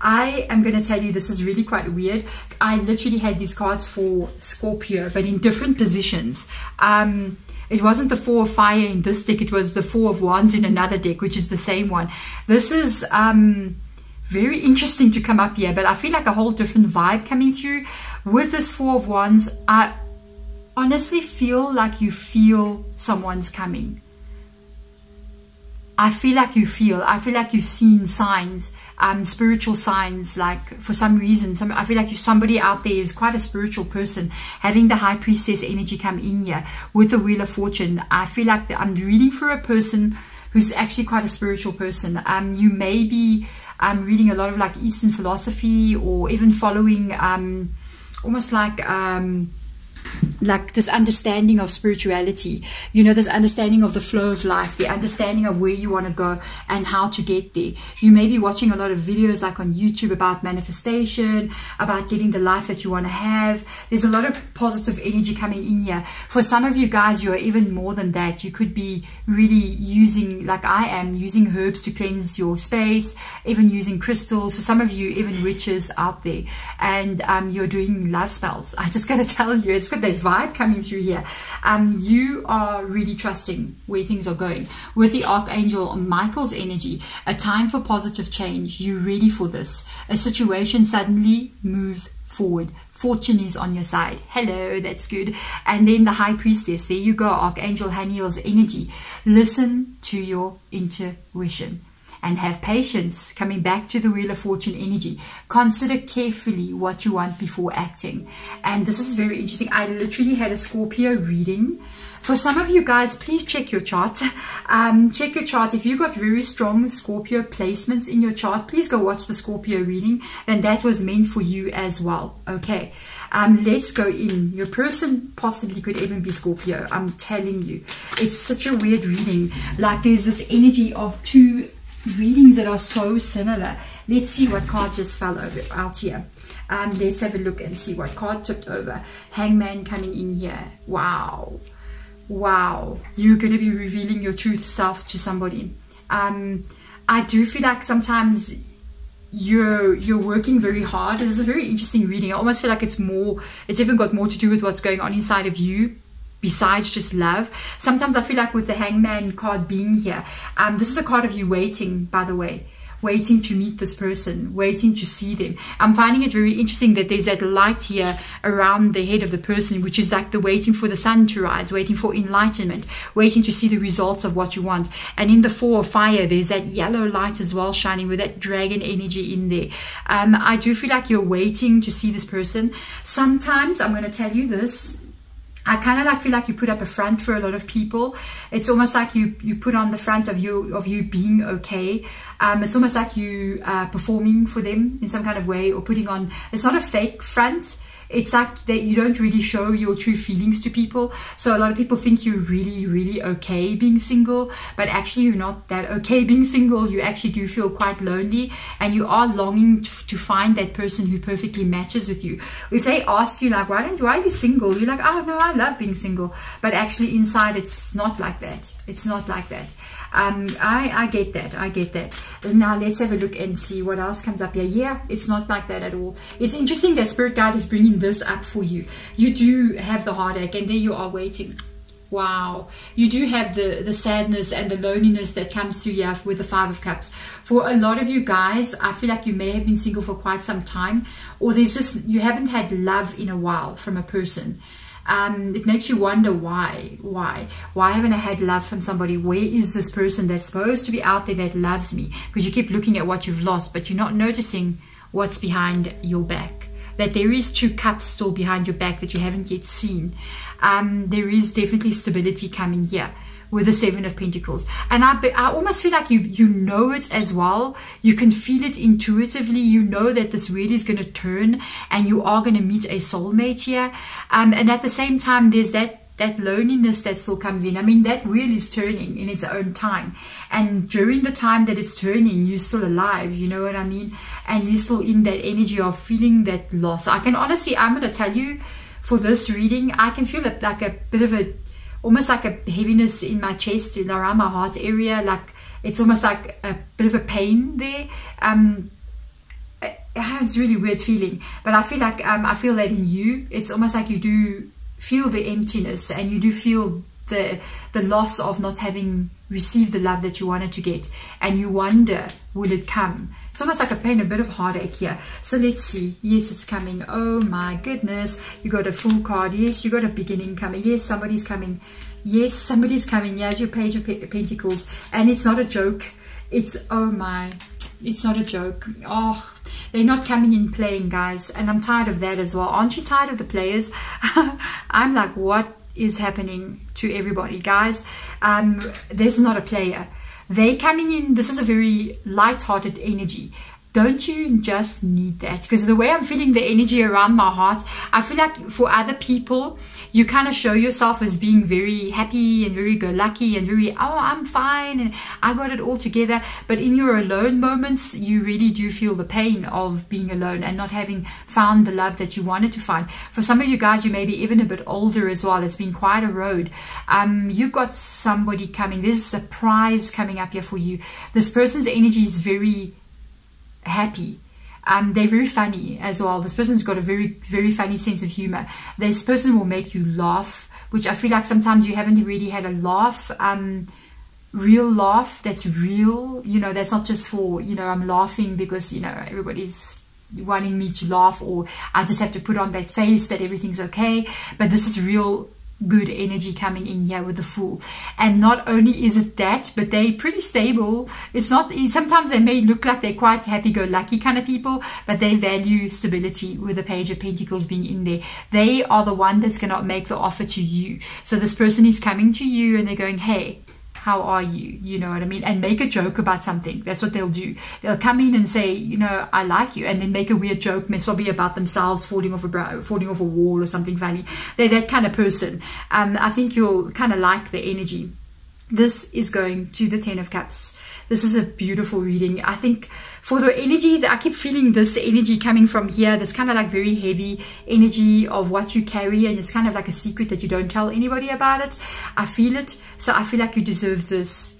I am going to tell you, this is really quite weird. I literally had these cards for Scorpio, but in different positions. It wasn't the Four of Fire in this deck. It was the Four of Wands in another deck, which is the same one. This is very interesting to come up here, but I feel like a whole different vibe coming through. With this Four of Wands, I honestly feel like you feel someone's coming. I feel like you've seen signs spiritual signs, like for some reason, I feel like if somebody out there is quite a spiritual person, having the High Priestess energy come in here with the Wheel of Fortune, I feel like I'm reading for a person who's actually quite a spiritual person. You may be reading a lot of like Eastern philosophy, or even following almost like this understanding of spirituality, you know, this understanding of the flow of life, the understanding of where you want to go and how to get there. You may be watching a lot of videos like on YouTube about manifestation, about getting the life that you want to have. There's a lot of positive energy coming in here. For some of you guys, you're even more than that. You could be really using, like I am, using herbs to cleanse your space, even using crystals. For some of you, even witches out there, and you're doing love spells. I just gotta tell you, it's got that vibe coming through here. You are really trusting where things are going. With the Archangel Michael's energy, a time for positive change. You're ready for this. A situation suddenly moves forward. Fortune is on your side. Hello, that's good. And then the High Priestess, there you go, Archangel Haniel's energy. Listen to your intuition and have patience. Coming back to the Wheel of Fortune energy, consider carefully what you want before acting. And this is very interesting. I literally had a Scorpio reading. For some of you guys, please check your chart. Check your chart. If you got very strong Scorpio placements in your chart, please go watch the Scorpio reading, and that was meant for you as well. Okay, let's go in. Your person possibly could even be Scorpio. I'm telling you, it's such a weird reading. Like, there's this energy of two readings that are so similar. Let's see what card just fell over out here. Let's have a look and see what card tipped over. Hangman coming in here. Wow, wow, you're going to be revealing your true self to somebody. I do feel like sometimes you're working very hard. This is a very interesting reading. I almost feel like it's even got more to do with what's going on inside of you besides just love. Sometimes I feel like with the Hangman card being here, this is a card of you waiting, by the way, waiting to meet this person, waiting to see them. I'm finding it very interesting that there's that light here around the head of the person, which is like the waiting for the sun to rise, waiting for enlightenment, waiting to see the results of what you want. And in the Four of Fire, there's that yellow light as well shining with that dragon energy in there. I do feel like you're waiting to see this person. Sometimes, I'm going to tell you this, I kind of like feel like you put up a front for a lot of people. It's almost like you put on the front of you being okay. It's almost like you performing for them in some kind of way, or putting on. It's not a fake front. It's like that you don't really show your true feelings to people. So a lot of people think you're really, really okay being single, but actually you're not that okay being single. You actually do feel quite lonely, and you are longing to find that person who perfectly matches with you. If they ask you like, why are you single? You're like, oh no, I love being single. But actually inside, it's not like that. It's not like that. I get that. I get that. Now let's have a look and see what else comes up here. Yeah, it's not like that at all. It's interesting that Spirit Guide is bringing this up for you. You do have the heartache, and there you are waiting. Wow, you do have the sadness and the loneliness that comes through here with the Five of Cups. For a lot of you guys, I feel like you may have been single for quite some time, or there's just, you haven't had love in a while from a person. It makes you wonder why haven't I had love from somebody? Where is this person that's supposed to be out there that loves me? Because you keep looking at what you've lost, but you're not noticing what's behind your back, that there is two cups still behind your back that you haven't yet seen. There is definitely stability coming here with the Seven of Pentacles. And I almost feel like you know it as well. You can feel it intuitively. You know that this really is going to turn, and you are going to meet a soulmate here. And at the same time, there's that loneliness that still comes in. I mean, that wheel is turning in its own time, and during the time that it's turning, you're still alive, you know what I mean? And you're still in that energy of feeling that loss. I can honestly, I'm going to tell you, for this reading, I can feel it like a bit of almost like a heaviness in my chest, around my heart area. Like, it's almost like a bit of a pain there. It's a really weird feeling, but I feel like I feel that in you. It's almost like you do feel the emptiness, and you do feel the loss of not having received the love that you wanted to get, and you wonder, will it come? It's almost like a pain, a bit of heartache here. So let's see. Yes, it's coming. Oh my goodness, you got a Fool card. Yes, you got a beginning coming. Yes, somebody's coming. Yes, somebody's coming. Here's your Page of Pentacles, and it's not a joke. It's, oh my It's not a joke. Oh, they're not coming in playing, guys. And I'm tired of that as well. Aren't you tired of the players? I'm like, what is happening to everybody, guys? There's not a player. They're coming in. This is a very light-hearted energy. Don't you just need that? Because the way I'm feeling the energy around my heart, I feel like for other people, you kind of show yourself as being very happy and very go-lucky and very, oh, I'm fine and I got it all together. But in your alone moments, you really do feel the pain of being alone and not having found the love that you wanted to find. For some of you guys, you may be even a bit older as well. It's been quite a road. You've got somebody coming. There's a surprise coming up here for you. This person's energy is very happy. They're very funny as well. This person's got a very funny sense of humor. This person will make you laugh, which I feel like sometimes you haven't really had a laugh, real laugh that's real, you know, that's not just for, you know, I'm laughing because, you know, everybody's wanting me to laugh or I just have to put on that face that everything's okay. But this is real good energy coming in here with the Fool. And not only is it that, but they're pretty stable. It's not, sometimes they may look like they're quite happy-go-lucky kind of people, but they value stability with the Page of Pentacles being in there. They are the one that's going to make the offer to you. So this person is coming to you and they're going, hey, how are you? You know what I mean? And make a joke about something. That's what they'll do. They'll come in and say, you know, I like you. And then make a weird joke, maybe about themselves falling off a wall or something funny. They're that kind of person. I think you'll kind of like the energy. This is going to the Ten of Cups. This is a beautiful reading. I think for the energy, I keep feeling this energy coming from here. This kind of like very heavy energy of what you carry. And it's kind of like a secret that you don't tell anybody about it. I feel it. So I feel like you deserve this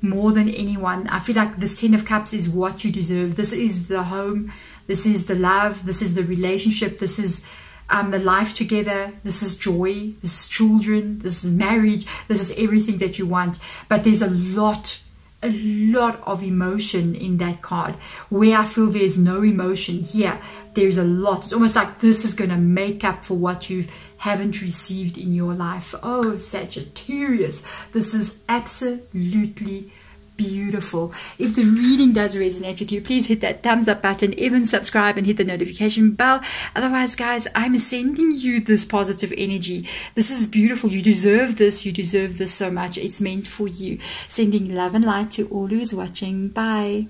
more than anyone. I feel like this Ten of Cups is what you deserve. This is the home. This is the love. This is the relationship. This is the life together. This is joy. This is children. This is marriage. This is everything that you want. But there's a lot of emotion in that card. Where I feel there's no emotion, here there's a lot. It's almost like this is going to make up for what you haven't received in your life. Oh, Sagittarius, this is absolutely beautiful. If the reading does resonate with you, please hit that thumbs up button, even subscribe and hit the notification bell. Otherwise, guys, I'm sending you this positive energy. This is beautiful. You deserve this. You deserve this so much. It's meant for you. Sending love and light to all who's watching. Bye.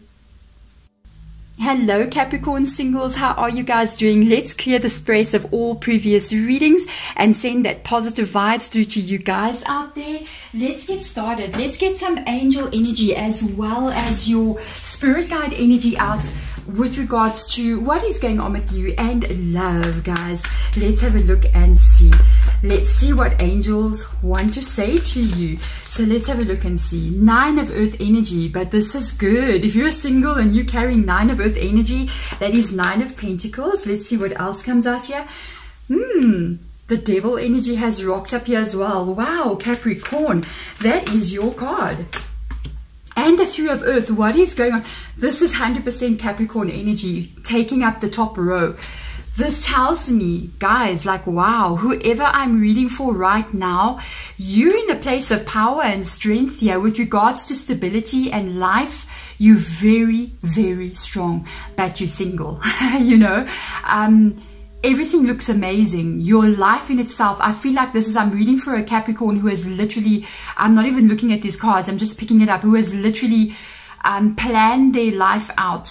Hello Capricorn singles, how are you guys doing? Let's clear the stress of all previous readings and send that positive vibes through to you guys out there. Let's get started. Let's get some angel energy as well as your spirit guide energy out with regards to what is going on with you and love, guys. Let's have a look and see. Let's see what angels want to say to you. So let's have a look and see. Nine of Earth energy, but this is good. If you're single and you're carrying Nine of Earth energy, that is Nine of Pentacles. Let's see what else comes out here. The Devil energy has rocked up here as well. Wow, Capricorn, that is your card. And the Three of Earth, what is going on? This is 100% Capricorn energy taking up the top row. This tells me, guys, like, wow, whoever I'm reading for right now, you're in a place of power and strength here with regards to stability and life. You're very, very strong, but you're single, you know. Everything looks amazing. Your life in itself, I feel like this is, I'm reading for a Capricorn who has literally, I'm not even looking at these cards, I'm just picking it up, who has literally plan their life out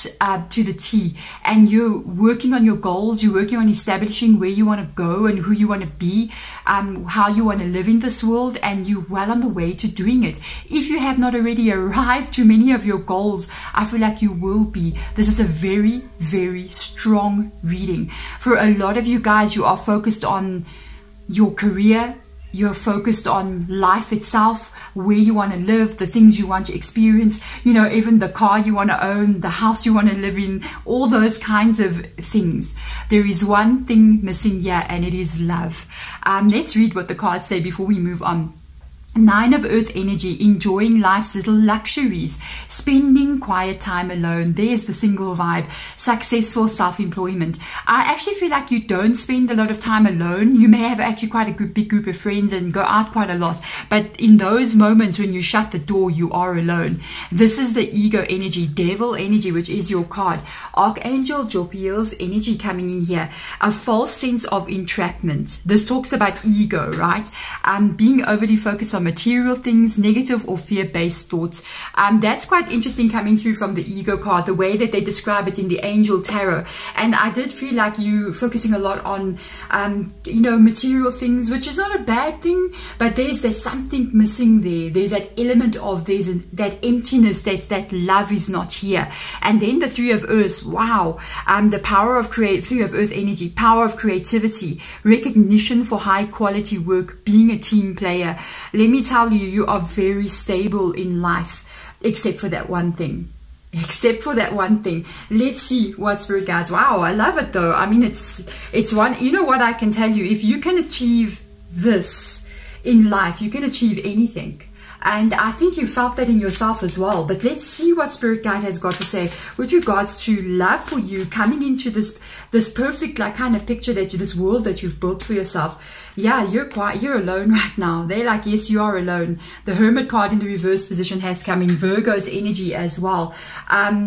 to the T, and you're working on your goals, you're working on establishing where you want to go and who you want to be, how you want to live in this world, and you're well on the way to doing it. If you have not already arrived to many of your goals, I feel like you will be. This is a very, very strong reading. For a lot of you guys, you are focused on your career. You're focused on life itself, where you want to live, the things you want to experience, you know, even the car you want to own, the house you want to live in, all those kinds of things. There is one thing missing here, and it is love. Let's read what the cards say before we move on. Nine of Earth energy, enjoying life's little luxuries, spending quiet time alone. There's the single vibe, successful self-employment. I actually feel like you don't spend a lot of time alone. You may have actually quite a big group of friends and go out quite a lot. But in those moments when you shut the door, you are alone. This is the ego energy, devil energy, which is your card. Archangel Jopiel's energy coming in here. A false sense of entrapment. This talks about ego, right? Being overly focused on material things, negative or fear-based thoughts. That's quite interesting coming through from the ego card, the way that they describe it in the Angel Tarot. And I did feel like you focusing a lot on, you know, material things, which is not a bad thing, but there's something missing there. There's that element of that emptiness, that love is not here. And then the Three of Earth, wow, the power of Three of Earth energy, power of creativity, recognition for high-quality work, being a team player. Let me tell you, you are very stable in life, except for that one thing. Except for that one thing. Let's see what spirit guides. Wow, I love it though. I mean, it's one, you know what I can tell you? If you can achieve this in life, you can achieve anything. And I think you felt that in yourself as well. But let's see what Spirit Guide has got to say with regards to love for you, coming into this perfect, like, kind of picture that you, this world that you've built for yourself. Yeah, you're alone right now. They're like, yes, you are alone. The Hermit card in the reverse position has come in, Virgo's energy as well.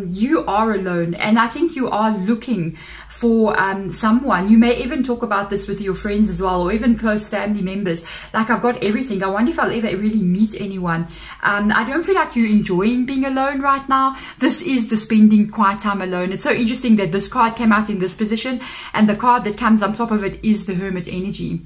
You are alone. And I think you are looking for someone. You may even talk about this with your friends as well, or even close family members. Like, I've got everything. I wonder if I'll ever really meet anyone. I don't feel like you're enjoying being alone right now. This is the spending quiet time alone. It's so interesting that this card came out in this position, and the card that comes on top of it is the Hermit energy.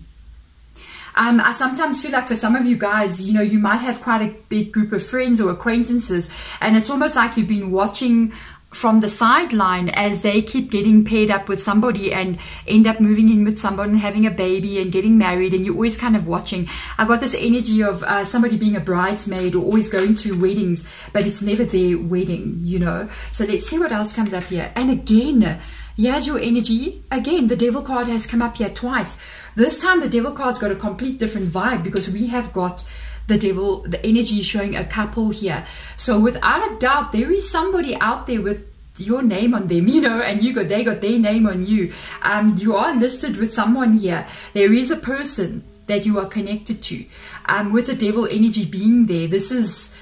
I sometimes feel like for some of you guys, you know, you might have quite a big group of friends or acquaintances, and it's almost like you've been watching from the sideline as they keep getting paired up with somebody and end up moving in with someone and having a baby and getting married, and you're always kind of watching. I got this energy of somebody being a bridesmaid or always going to weddings, but it's never their wedding, you know. So let's see what else comes up here. And again, here's your energy. Again, the Devil card has come up here twice. This time the Devil card's got a complete different vibe, because we have got the devil, the energy showing a couple here. So without a doubt, there is somebody out there with your name on them, you know, and they got their name on you. You are listed with someone here. There is a person that you are connected to. With the devil energy being there, this is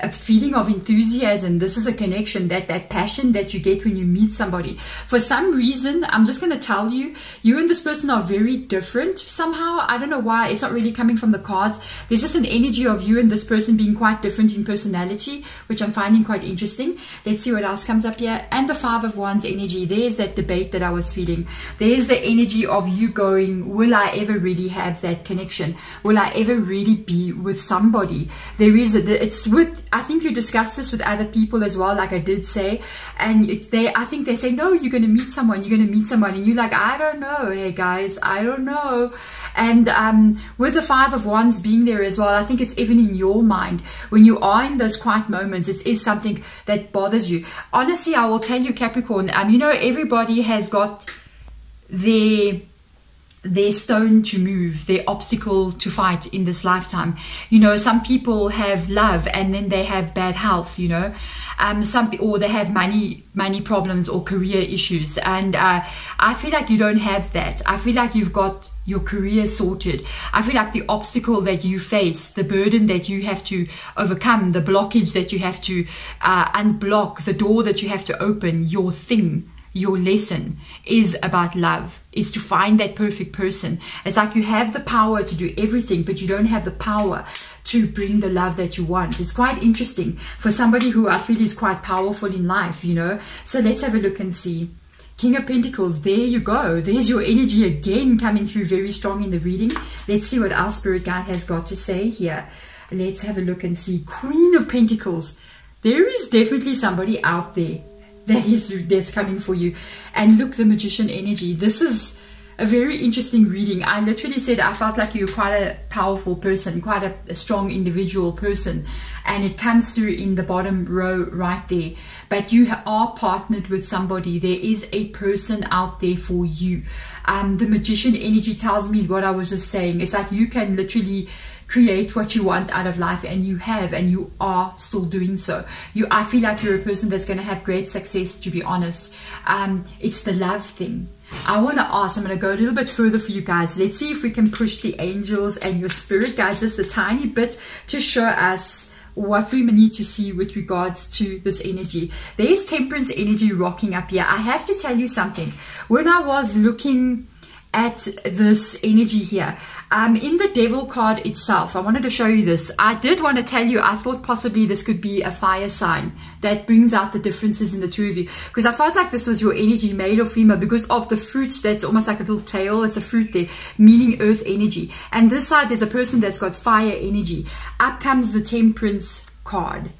a feeling of enthusiasm. This is a connection, that passion that you get when you meet somebody. For some reason, I'm just going to tell you, you and this person are very different somehow. I don't know why. It's not really coming from the cards. There's just an energy of you and this person being quite different in personality, which I'm finding quite interesting. Let's see what else comes up here. And the Five of Wands energy. There's that debate that I was feeling. There's the energy of you going, will I ever really have that connection? Will I ever really be with somebody? There is a, it's with, I think you discuss this with other people as well, like I did say, and I think they say, no, you're going to meet someone, you're going to meet someone, and you're like, I don't know, hey guys, I don't know. And with the Five of Wands being there as well, I think it's even in your mind, when you are in those quiet moments, it is something that bothers you. Honestly, I will tell you, Capricorn, you know, everybody has got their stone to move, their obstacle to fight in this lifetime. You know, some people have love and then they have bad health, you know, or they have money problems or career issues. And I feel like you don't have that. I feel like you've got your career sorted. I feel like the obstacle that you face, the burden that you have to overcome, the blockage that you have to unblock, the door that you have to open, your thing, your lesson is about love, is to find that perfect person. It's like you have the power to do everything, but you don't have the power to bring the love that you want. It's quite interesting for somebody who I feel is quite powerful in life, you know. So let's have a look and see. King of Pentacles, there you go. There's your energy again coming through very strong in the reading. Let's see what our spirit guide has got to say here. Let's have a look and see. Queen of Pentacles, there is definitely somebody out there that's coming for you. And look, the Magician energy. This is a very interesting reading. I literally said I felt like you're quite a powerful person, quite a strong individual person, and it comes through in the bottom row right there. But you are partnered with somebody. There is a person out there for you. The Magician energy tells me what I was just saying. It's like you can literally create what you want out of life, and you have, and you are still doing so. I feel like you're a person that's going to have great success, to be honest. It's the love thing. I want to ask, I'm going to go a little bit further for you guys. Let's see if we can push the angels and your spirit guys just a tiny bit to show us what we need to see with regards to this energy. There is temperance energy rocking up here. I have to tell you something. When I was looking at this energy here, in the devil card itself, I wanted to show you this. I did want to tell you, I thought possibly this could be a fire sign that brings out the differences in the two of you, because I felt like this was your energy, male or female, because of the fruit that's almost like a little tail. It's a fruit there, meaning earth energy. And this side, there's a person that's got fire energy. Up comes the temperance card,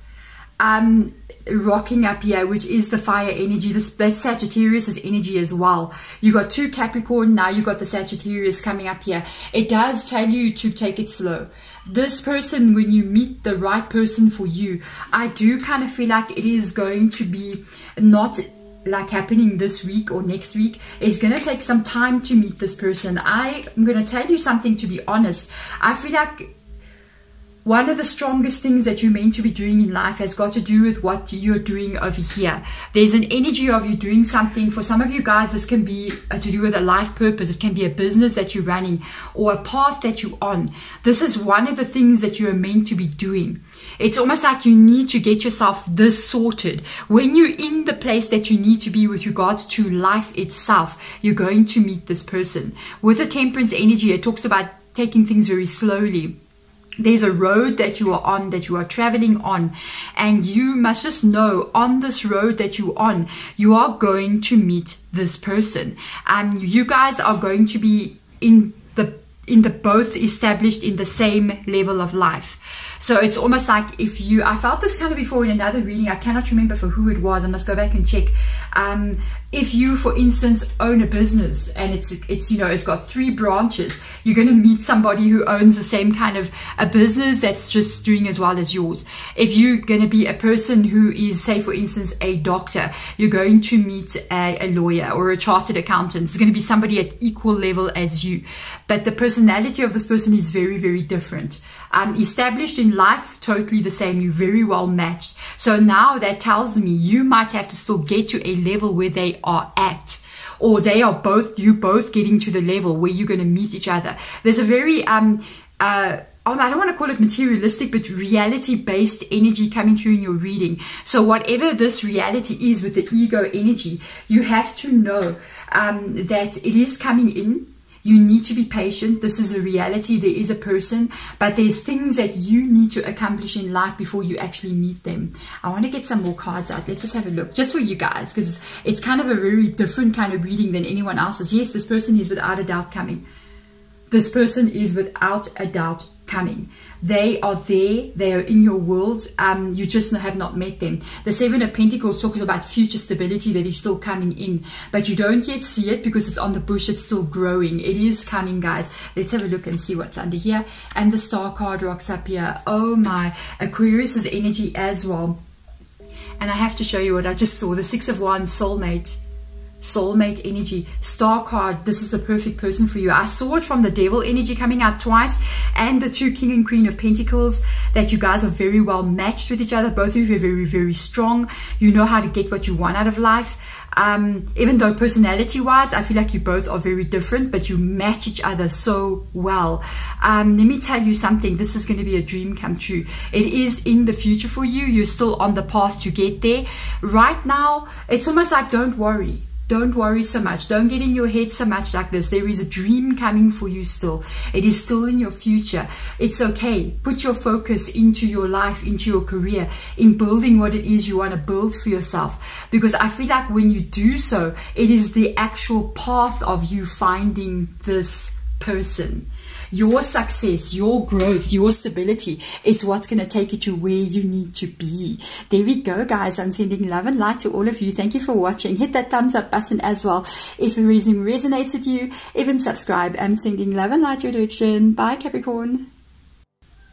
rocking up here, which is the fire energy. That's Sagittarius's energy as well. You got two Capricorn, now you got the Sagittarius coming up here. It does tell you to take it slow. This person, when you meet the right person for you, I do kind of feel like it is going to be not like happening this week or next week. It's going to take some time to meet this person. I am going to tell you something, to be honest. I feel like one of the strongest things that you're meant to be doing in life has got to do with what you're doing over here. There's an energy of you doing something. For some of you guys, this can be to do with a life purpose. It can be a business that you're running or a path that you're on. This is one of the things that you are meant to be doing. It's almost like you need to get yourself this sorted. When you're in the place that you need to be with regards to life itself, you're going to meet this person. With the temperance energy, it talks about taking things very slowly. There's a road that you are on, that you are traveling on, and you must just know, on this road that you're on, you are going to meet this person. And you guys are going to be in the both established in the same level of life. So it's almost like if you, I felt this kind of before in another reading. I cannot remember for who it was. I must go back and check. If you, for instance, own a business and it's you know, it's got three branches, you're going to meet somebody who owns the same kind of a business that's just doing as well as yours. If you're going to be a person who is, say, for instance, a doctor, you're going to meet a lawyer or a chartered accountant. It's going to be somebody at equal level as you, but the personality of this person is very, very different. Established in life, totally the same. You're very well matched. So now that tells me you might have to still get to a level where they are at, or they are both, you both getting to the level where you're going to meet each other. There's a very I don't want to call it materialistic, but reality-based energy coming through in your reading. So whatever this reality is with the ego energy, you have to know that it is coming in. You need to be patient. This is a reality. There is a person, but there's things that you need to accomplish in life before you actually meet them. I want to get some more cards out. Let's just have a look, just for you guys, because it's kind of a very different kind of reading than anyone else's. Yes, this person is without a doubt coming. This person is without a doubt coming. They are there. They are in your world. You just have not met them. The Seven of Pentacles talks about future stability that is still coming in, but you don't yet see it because it's on the bush. It's still growing. It is coming, guys. Let's have a look and see what's under here. And the Star card rocks up here. Oh my, Aquarius's energy as well. And I have to show you what I just saw. The Six of Wands, soulmate. Soulmate energy. Star card, this is the perfect person for you. I saw it from the devil energy coming out twice, and the two King and Queen of Pentacles, that you guys are very well matched with each other. Both of you are very, very strong. You know how to get what you want out of life. Even though personality wise, I feel like you both are very different, but you match each other so well. Let me tell you something. This is going to be a dream come true. It is in the future for you. You're still on the path to get there. Right now, it's almost like, don't worry. Don't worry so much. Don't get in your head so much like this. There is a dream coming for you still. It is still in your future. It's okay. Put your focus into your life, into your career, in building what it is you want to build for yourself. Because I feel like when you do so, it is the actual path of you finding this person. Your success, your growth, your stability is what's going to take you to where you need to be. There we go, guys. I'm sending love and light to all of you. Thank you for watching. Hit that thumbs up button as well if the reading resonates with you. Even subscribe. I'm sending love and light to your direction. Bye, Capricorn.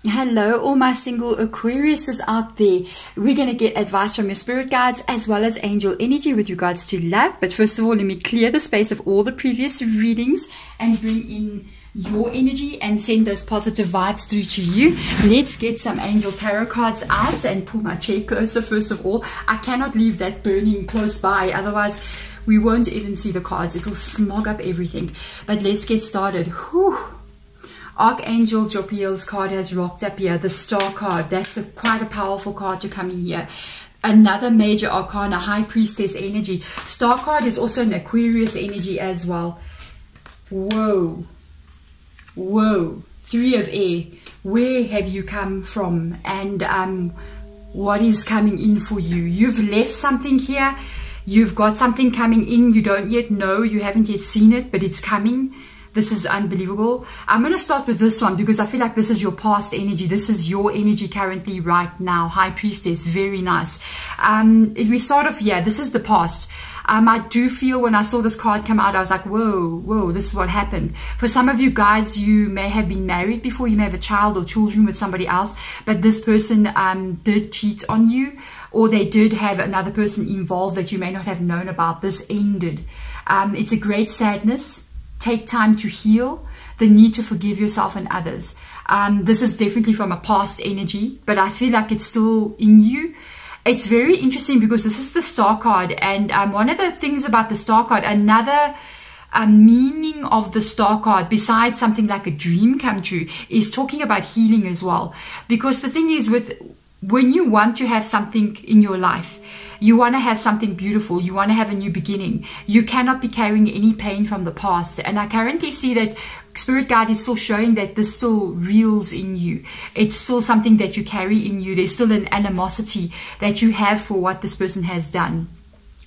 Hello, all my single Aquariuses out there. We're going to get advice from your spirit guides as well as angel energy with regards to love. But first of all, let me clear the space of all the previous readings and bring in your energy and send those positive vibes through to you. Let's get some angel tarot cards out and pull my chair closer. First of all, I cannot leave that burning close by, otherwise we won't even see the cards. It will smog up everything. But let's get started. Whew. Archangel Jopiel's card has rocked up here, the Star card. That's quite a powerful card to come in here. Another major arcana, High Priestess energy. Star card is also an Aquarius energy as well. Whoa, whoa, Three of Air. Where have you come from, and what is coming in for you? You've left something here. You've got something coming in. You don't yet know. You haven't yet seen it, but it's coming. This is unbelievable. I'm going to start with this one because I feel like this is your past energy. This is your energy currently right now. High Priestess, very nice. We sort of, yeah, this is the past. I do feel when I saw this card come out, I was like, whoa, whoa, this is what happened. For some of you guys, you may have been married before. You may have a child or children with somebody else, but this person did cheat on you, or they did have another person involved that you may not have known about. This ended. It's a great sadness. Take time to heal, the need to forgive yourself and others. This is definitely from a past energy, but I feel like it's still in you. It's very interesting because this is the Star card, and one of the things about the Star card, another meaning of the Star card, besides something like a dream come true, is talking about healing as well. Because the thing is, with when you want to have something in your life, you want to have something beautiful, you want to have a new beginning, you cannot be carrying any pain from the past. And I currently see that Spirit Guide is still showing that this still reels in you. It's still something that you carry in you. There's still an animosity that you have for what this person has done.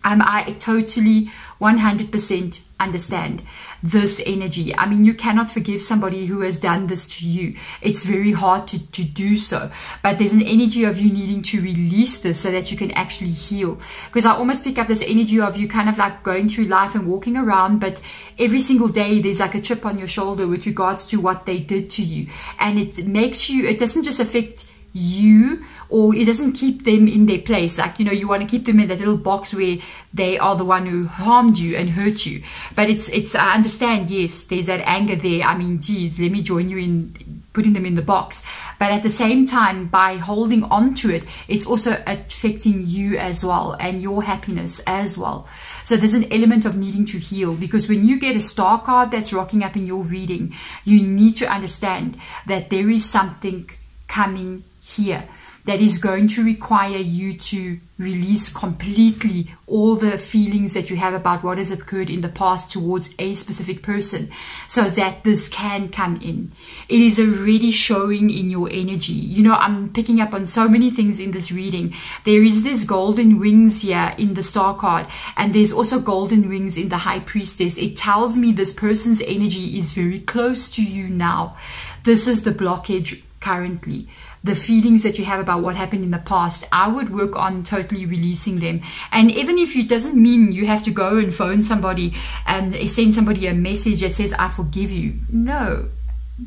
I totally 100% understand this energy. I mean, you cannot forgive somebody who has done this to you. It's very hard to do so, but there's an energy of you needing to release this so that you can actually heal. Because I almost pick up this energy of you kind of like going through life and walking around, but every single day there's like a chip on your shoulder with regards to what they did to you. And it makes you, it doesn't just affect you, or it doesn't keep them in their place. Like, you know, you want to keep them in that little box where they are the one who harmed you and hurt you. But it's I understand, yes, there's that anger there. I mean, geez, let me join you in putting them in the box. But at the same time, by holding on to it, it's also affecting you as well and your happiness as well. So there's an element of needing to heal, because when you get a Star card that's rocking up in your reading, you need to understand that there is something coming here that is going to require you to release completely all the feelings that you have about what has occurred in the past towards a specific person, so that this can come in. It is already showing in your energy. You know, I'm picking up on so many things in this reading. There is this golden wings here in the Star card, and there's also golden wings in the High Priestess. It tells me this person's energy is very close to you now. This is the blockage currently. The feelings that you have about what happened in the past, I would work on totally releasing them. And even if it doesn't mean you have to go and phone somebody and send somebody a message that says, I forgive you. No,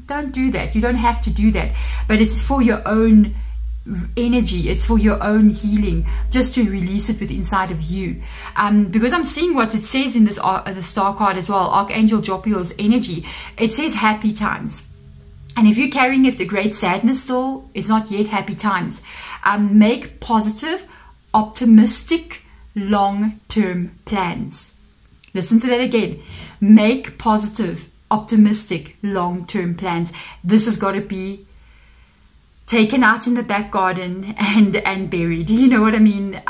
don't do that. You don't have to do that. But it's for your own energy. It's for your own healing, just to release it with inside of you. Because I'm seeing what it says in this the Star card as well, Archangel Jopiel's energy. It says happy times. And if you're carrying it, the great sadness still, it's not yet happy times. Make positive, optimistic, long-term plans. Listen to that again. Make positive, optimistic, long-term plans. This has got to be taken out in the back garden and buried. You know what I mean?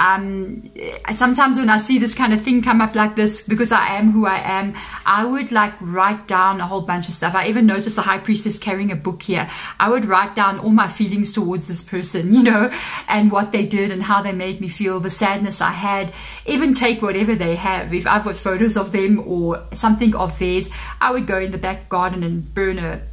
Sometimes when I see this kind of thing come up like this, because I am who I am, I would like write down a whole bunch of stuff. I even noticed the High Priestess carrying a book here. I would write down all my feelings towards this person, you know, and what they did and how they made me feel, the sadness I had. Even take whatever they have. If I've got photos of them or something of theirs, I would go in the back garden and burn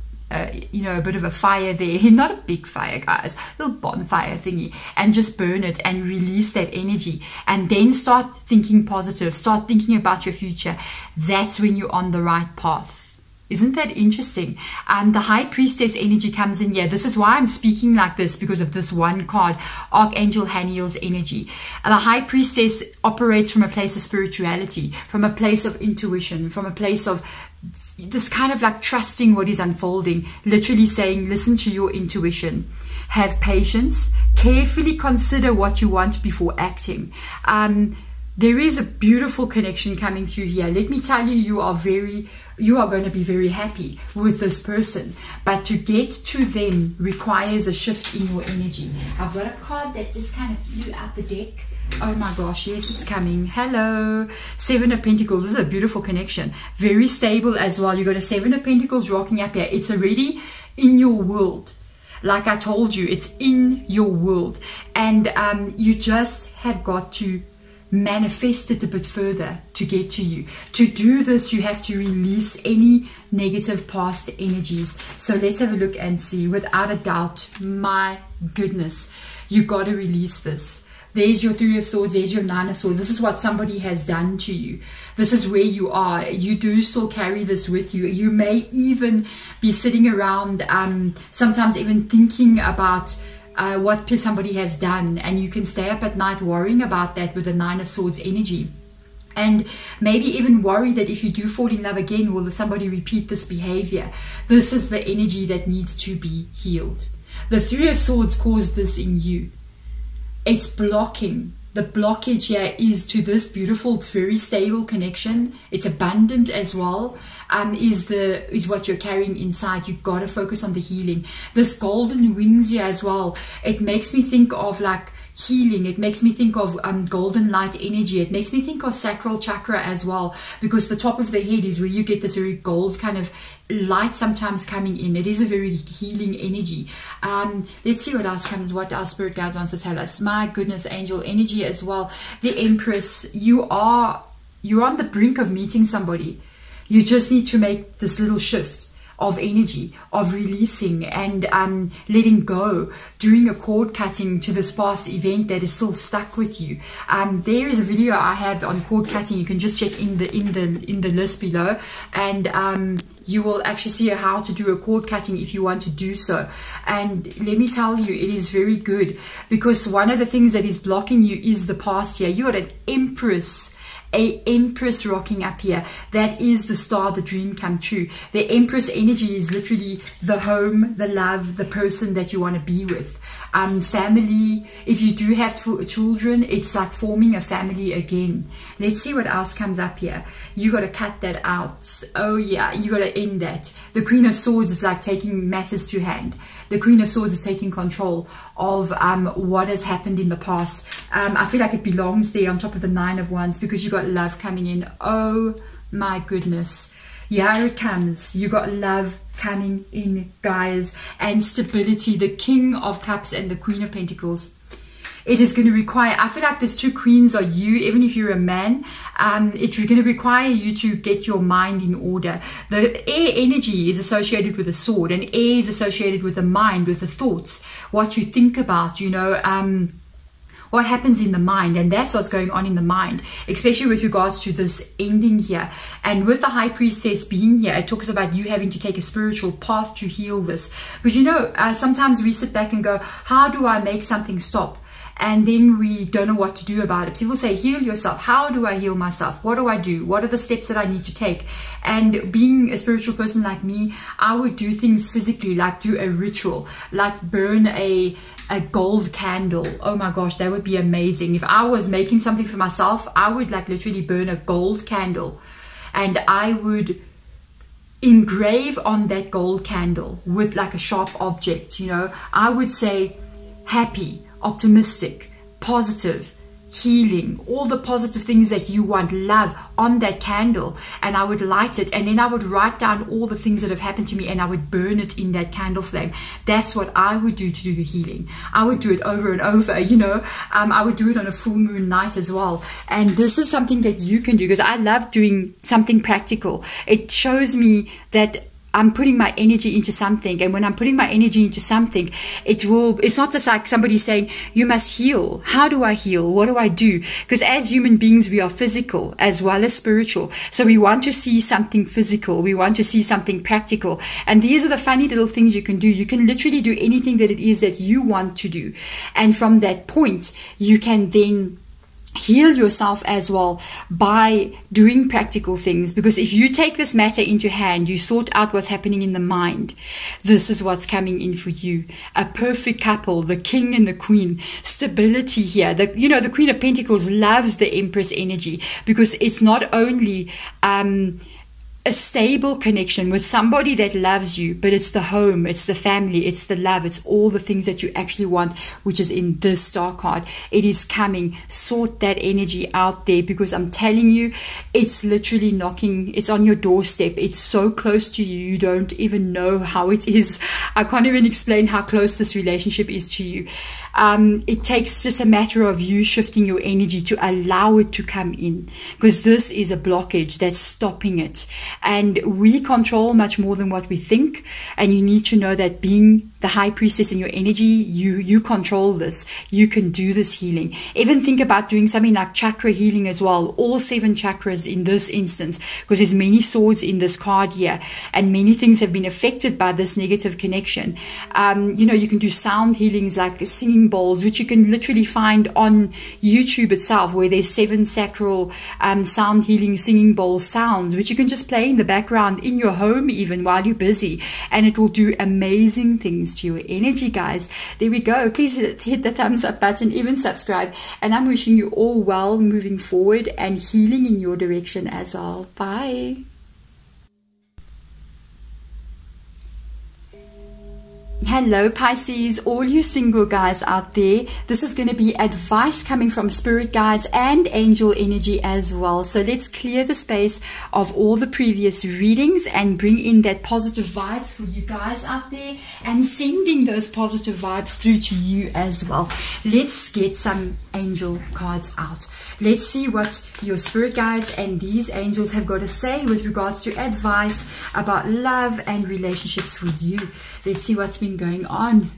you know, a bit of a fire there. Not a big fire, guys, little bonfire thingy, and just burn it and release that energy. And then start thinking positive, start thinking about your future. That's when you're on the right path. Isn't that interesting? And the High Priestess energy comes in here. This is why I'm speaking like this, because of this one card, Archangel Haniel's energy. And the High Priestess operates from a place of spirituality, from a place of intuition, from a place of this kind of like trusting what is unfolding, literally saying, listen to your intuition. Have patience, carefully consider what you want before acting. There is a beautiful connection coming through here. Let me tell you, you are going to be very happy with this person. But to get to them requires a shift in your energy. I've got a card that just kind of flew out the deck. Oh my gosh, yes, it's coming. Hello. Seven of Pentacles. This is a beautiful connection. Very stable as well. You've got a Seven of Pentacles rocking up here. It's already in your world. Like I told you, it's in your world. And you just have got to manifest it a bit further to get to you. To do this, you have to release any negative past energies. So let's have a look and see. Without a doubt, my goodness, you got to release this. There's your Three of Swords, there's your Nine of Swords. This is what somebody has done to you. This is where you are. You do still carry this with you. You may even be sitting around, sometimes even thinking about what somebody has done, and you can stay up at night worrying about that with the Nine of Swords energy, and maybe even worry that if you do fall in love again, will somebody repeat this behavior? This is the energy that needs to be healed. The Three of Swords caused this in you. It's blocking. The blockage here is to this beautiful, very stable connection. It's abundant as well. Is what you're carrying inside. You've got to focus on the healing. This golden wings here as well. It makes me think of like healing. It makes me think of golden light energy. It makes me think of sacral chakra as well, because the top of the head is where you get this very gold kind of light sometimes coming in. It is a very healing energy. Let's see what else comes, what our spirit guide wants to tell us. My goodness, angel energy as well. The Empress, you're on the brink of meeting somebody. You just need to make this little shift of energy, of releasing and letting go, doing a cord cutting to this past event that is still stuck with you. There is a video I have on cord cutting. You can just check in the list below, and you will actually see how to do a cord cutting if you want to do so. And let me tell you, it is very good, because one of the things that is blocking you is the past year. You got an Empress. A Empress rocking up here. That is the star, the dream come true. The Empress energy is literally the home, the love, the person that you want to be with. Family. If you do have children, it's like forming a family again. Let's see what else comes up here. You got to cut that out. Oh yeah, you got to end that. The Queen of Swords is like taking matters to hand. The Queen of Swords is taking control of what has happened in the past. I feel like it belongs there on top of the Nine of Wands, because you got love coming in. Oh my goodness, here it comes. You got love coming in, guys, and stability. The King of Cups and the Queen of Pentacles. It is going to require, I feel like these two queens are you, even if you're a man. It's going to require you to get your mind in order. The air energy is associated with a sword, and air is associated with the mind, with the thoughts, what you think about, you know, what happens in the mind. And that's what's going on in the mind, especially with regards to this ending here. And with the High Priestess being here, it talks about you having to take a spiritual path to heal this. Because, you know, sometimes we sit back and go, how do I make something stop? And then we don't know what to do about it. People say, heal yourself. How do I heal myself? What do I do? What are the steps that I need to take? And being a spiritual person like me, I would do things physically, like do a ritual, like burn a gold candle. Oh my gosh, that would be amazing. If I was making something for myself, I would like literally burn a gold candle, and I would engrave on that gold candle with like a sharp object, you know. I would say happy, optimistic, positive, healing, all the positive things that you want, love, on that candle. And I would light it, and then I would write down all the things that have happened to me, and I would burn it in that candle flame. That's what I would do to do the healing. I would do it over and over, you know. I would do it on a full moon night as well. And this is something that you can do, because I love doing something practical. It shows me that I'm putting my energy into something. And when I'm putting my energy into something, it's not just like somebody saying, you must heal. How do I heal? What do I do? Because as human beings, we are physical as well as spiritual. So we want to see something physical. We want to see something practical. And these are the funny little things you can do. You can literally do anything that it is that you want to do. And from that point, you can then heal yourself as well by doing practical things. Because if you take this matter into hand, you sort out what's happening in the mind, this is what's coming in for you. A perfect couple, the king and the queen, stability here. The Queen of Pentacles loves the Empress energy, because it's not only a stable connection with somebody that loves you, but it's the home, it's the family, it's the love, it's all the things that you actually want, which is in this star card. It is coming. Sort that energy out there, because I'm telling you, it's literally knocking. It's on your doorstep. It's so close to you. You don't even know how it is. I can't even explain how close this relationship is to you. It takes just a matter of you shifting your energy to allow it to come in, because this is a blockage that's stopping it. And we control much more than what we think. And you need to know that, being the high priestess in your energy, you control this. You can do this healing. Even think about doing something like chakra healing as well. All 7 chakras in this instance, because there's many swords in this card here, and many things have been affected by this negative connection. You can do sound healings like singing bowls, which you can literally find on YouTube itself, where there's 7 sacral sound healing singing bowl sounds, which you can just play in the background in your home even while you're busy, and it will do amazing things to your energy, guys. There we go. Please hit the thumbs up button, even subscribe, and I'm wishing you all well moving forward, and healing in your direction as well. Bye. Hello Pisces, all you single guys out there. This is going to be advice coming from spirit guides and angel energy as well. So let's clear the space of all the previous readings and bring in that positive vibes for you guys out there, and sending those positive vibes through to you as well. Let's get some angel cards out. Let's see what your spirit guides and these angels have got to say with regards to advice about love and relationships for you. Let's see what's been going on.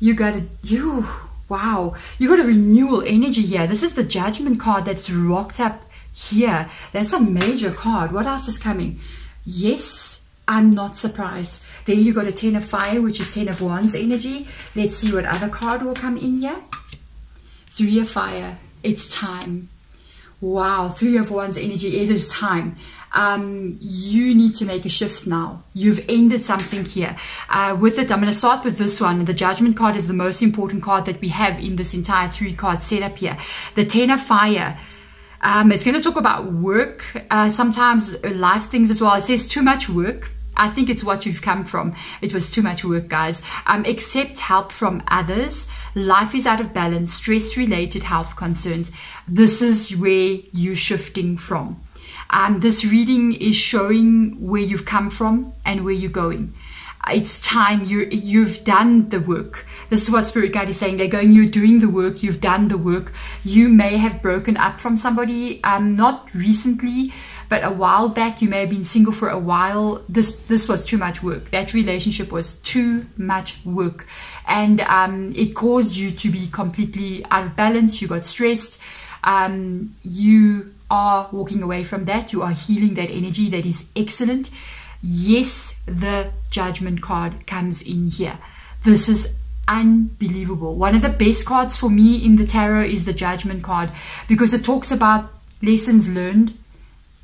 You got a renewal energy here. This is the Judgment card that's rocked up here. That's a major card. What else is coming? Yes, I'm not surprised. There you got a 10 of fire, which is 10 of wands energy. Let's see what other card will come in here. 3 of fire, it's time. Wow, 3 of wands energy, it is time. You need to make a shift now. You've ended something here. With it, I'm going to start with this one. The Judgment card is the most important card that we have in this entire 3-card setup here. The 10 of fire. It's going to talk about work, sometimes life things as well. It says too much work. I think it's what you've come from. It was too much work, guys. Accept help from others. Life is out of balance. Stress-related health concerns. This is where you're shifting from. This reading is showing where you've come from and where you're going. It's time. You've done the work. This is what Spirit Guide is saying. They're going, you're doing the work. You've done the work. You may have broken up from somebody, not recently, but a while back. You may have been single for a while. This was too much work. That relationship was too much work. And it caused you to be completely out of balance. You got stressed. You are walking away from that. You are healing that energy. That is excellent. Yes, the Judgment card comes in here. This is unbelievable. One of the best cards for me in the tarot is the Judgment card, because it talks about lessons learned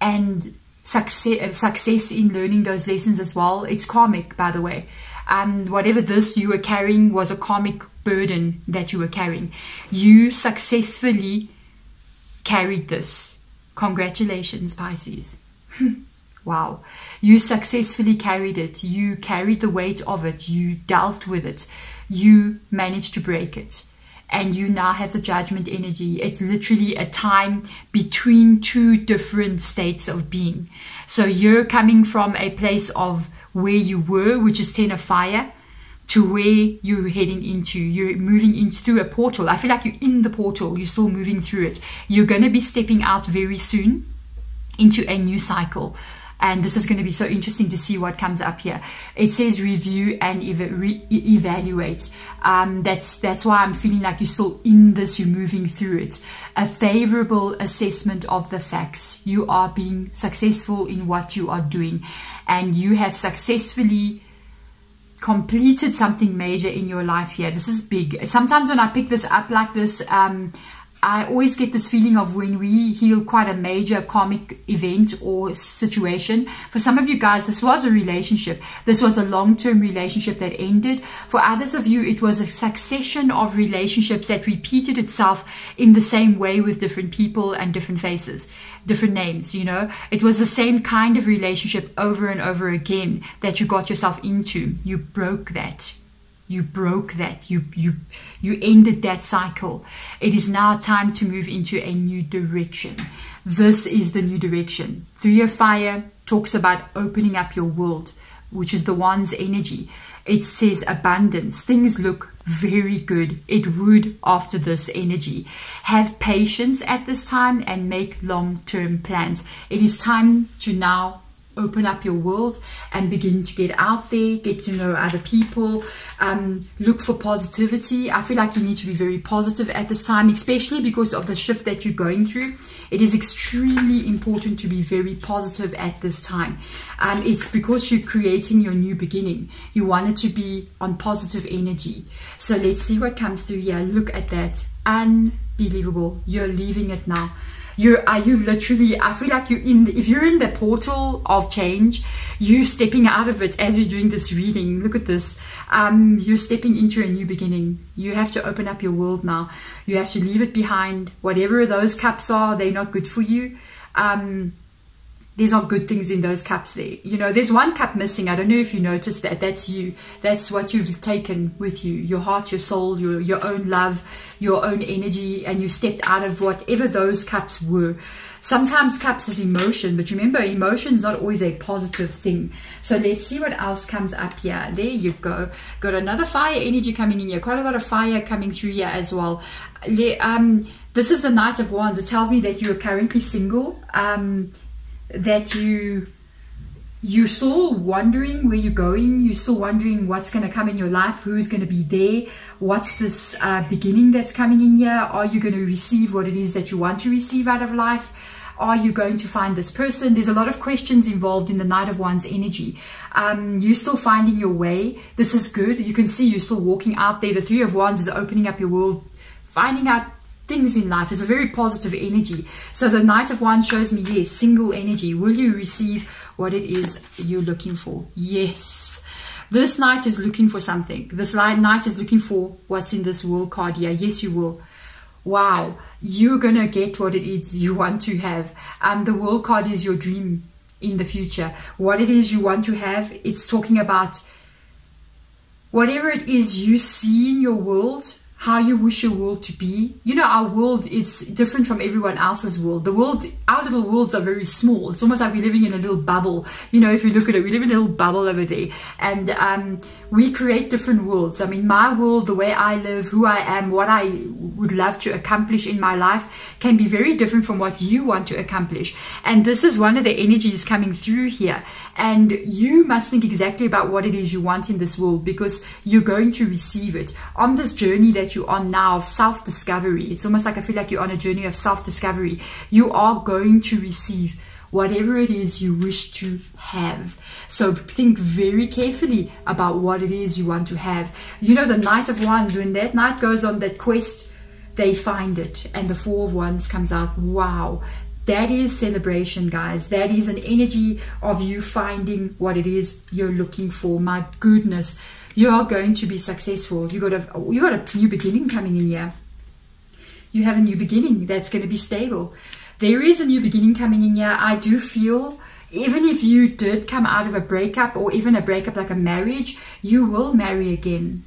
and success in learning those lessons as well. It's karmic, by the way. Whatever this you were carrying was a karmic burden that you were carrying. You successfully carried this. Congratulations, Pisces. Wow. You successfully carried it. You carried the weight of it. You dealt with it. You managed to break it. And you now have the Judgment energy. It's literally a time between two different states of being. So you're coming from a place of where you were, which is 10 of fire, to where you're heading into. You're moving in through a portal. I feel like you're in the portal. You're still moving through it. You're going to be stepping out very soon into a new cycle. And this is going to be so interesting to see what comes up here. It says review and evaluate. That's why I'm feeling like you're still in this, you're moving through it. A favorable assessment of the facts. You are being successful in what you are doing, and you have successfully completed something major in your life here. This is big. Sometimes when I pick this up like this, I always get this feeling of when we heal quite a major karmic event or situation. For some of you guys, this was a relationship. This was a long-term relationship that ended. For others of you, it was a succession of relationships that repeated itself in the same way with different people and different faces, different names, you know. It was the same kind of relationship over and over again that you got yourself into. You broke that. You broke that. You ended that cycle. It is now time to move into a new direction. This is the new direction. Three of Fire talks about opening up your world, which is the one's energy. It says abundance. Things look very good. It would after this energy. Have patience at this time and make long-term plans. It is time to now open up your world and begin to get out there, get to know other people, look for positivity. I feel like you need to be very positive at this time, especially because of the shift that you're going through. It is extremely important to be very positive at this time. It's because you're creating your new beginning. You want it to be on positive energy. So let's see what comes through here. Look at that. Unbelievable. You're leaving it now. You literally, I feel like if you're in the portal of change, you're stepping out of it as you're doing this reading. Look at this. You're stepping into a new beginning. You have to open up your world now. You have to leave it behind. Whatever those cups are, they're not good for you. There's not good things in those cups there. You know, there's one cup missing. I don't know if you noticed that. That's you. That's what you've taken with you. Your heart, your soul, your own love, your own energy. And you stepped out of whatever those cups were. Sometimes cups is emotion. But remember, emotion is not always a positive thing. So let's see what else comes up here. There you go. Got another fire energy coming in here. Quite a lot of fire coming through here as well. This is the Knight of Wands. It tells me that you are currently single. That you're still wondering where you're going. You're still wondering what's going to come in your life, who's going to be there, what's this beginning that's coming in here. Are you going to receive what it is that you want to receive out of life? Are you going to find this person? There's a lot of questions involved in the Knight of Wands energy. You're still finding your way. This is good. You can see you're still walking out there. The Three of Wands is opening up your world, finding out things in life. Is a very positive energy. So the Knight of Wands shows me, yes, single energy. Will you receive what it is you're looking for? Yes. This Knight is looking for something. This Knight is looking for what's in this World card here. Yes, you will. Wow. You're going to get what it is you want to have. The World card is your dream in the future. What it is you want to have, it's talking about whatever it is you see in your world, how you wish your world to be. You know, our world is different from everyone else's world. The world, our little worlds are very small. It's almost like we're living in a little bubble. You know, if you look at it, we live in a little bubble over there. And we create different worlds. I mean, my world, the way I live, who I am, what I would love to accomplish in my life can be very different from what you want to accomplish. And this is one of the energies coming through here. And you must think exactly about what it is you want in this world, because you're going to receive it. On this journey that you're on now of self-discovery, it's almost like I feel like you're on a journey of self-discovery. You are going to receive whatever it is you wish to have. So think very carefully about what it is you want to have. You know, the Knight of Wands, when that Knight goes on that quest, they find it, and the Four of Wands comes out. Wow. That is celebration, guys. That is an energy of you finding what it is you're looking for. My goodness, you are going to be successful. You got a new beginning coming in here. You have a new beginning that's going to be stable. There is a new beginning coming in here. I do feel, even if you did come out of a breakup, or even a breakup like a marriage, you will marry again.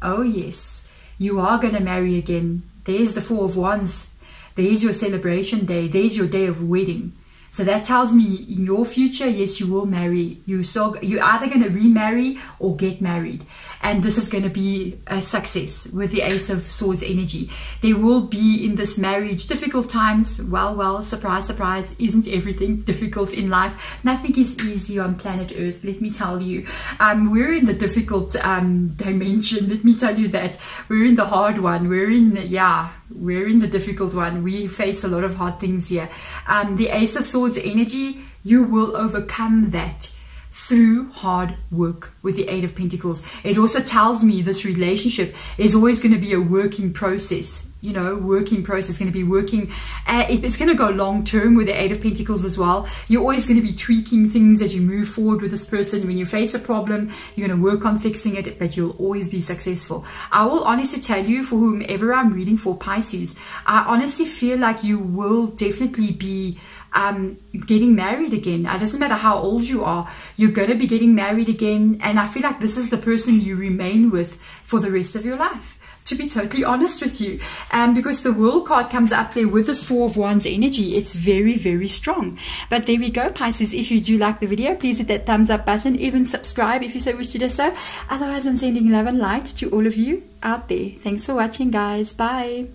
Oh yes, you are going to marry again. There's the Four of Wands. There's your celebration day. There's your day of wedding. So that tells me in your future, yes, you will marry. You're either going to remarry or get married. And this is going to be a success with the Ace of Swords energy. There will be in this marriage difficult times. Well, surprise, surprise, isn't everything difficult in life? Nothing is easy on planet Earth, let me tell you. We're in the difficult dimension, let me tell you that. We're in the hard one. We're in the difficult one. We face a lot of hard things here. The Ace of Swords energy, you will overcome that through hard work with the Eight of Pentacles. It also tells me this relationship is always going to be a working process. You know, working process, going to be working. It's going to go long term with the Eight of Pentacles as well. You're always going to be tweaking things as you move forward with this person. When you face a problem, you're going to work on fixing it, but you'll always be successful. I will honestly tell you, for whomever I'm reading for, Pisces, I honestly feel like you will definitely be getting married again. It doesn't matter how old you are, you're going to be getting married again. And I feel like this is the person you remain with for the rest of your life, to be totally honest with you, because the World card comes up there with this Four of Wands energy. It's very, very strong. But there we go, Pisces. If you do like the video, please hit that thumbs up button, even subscribe if you so wish to do so. Otherwise, I'm sending love and light to all of you out there. Thanks for watching, guys. Bye.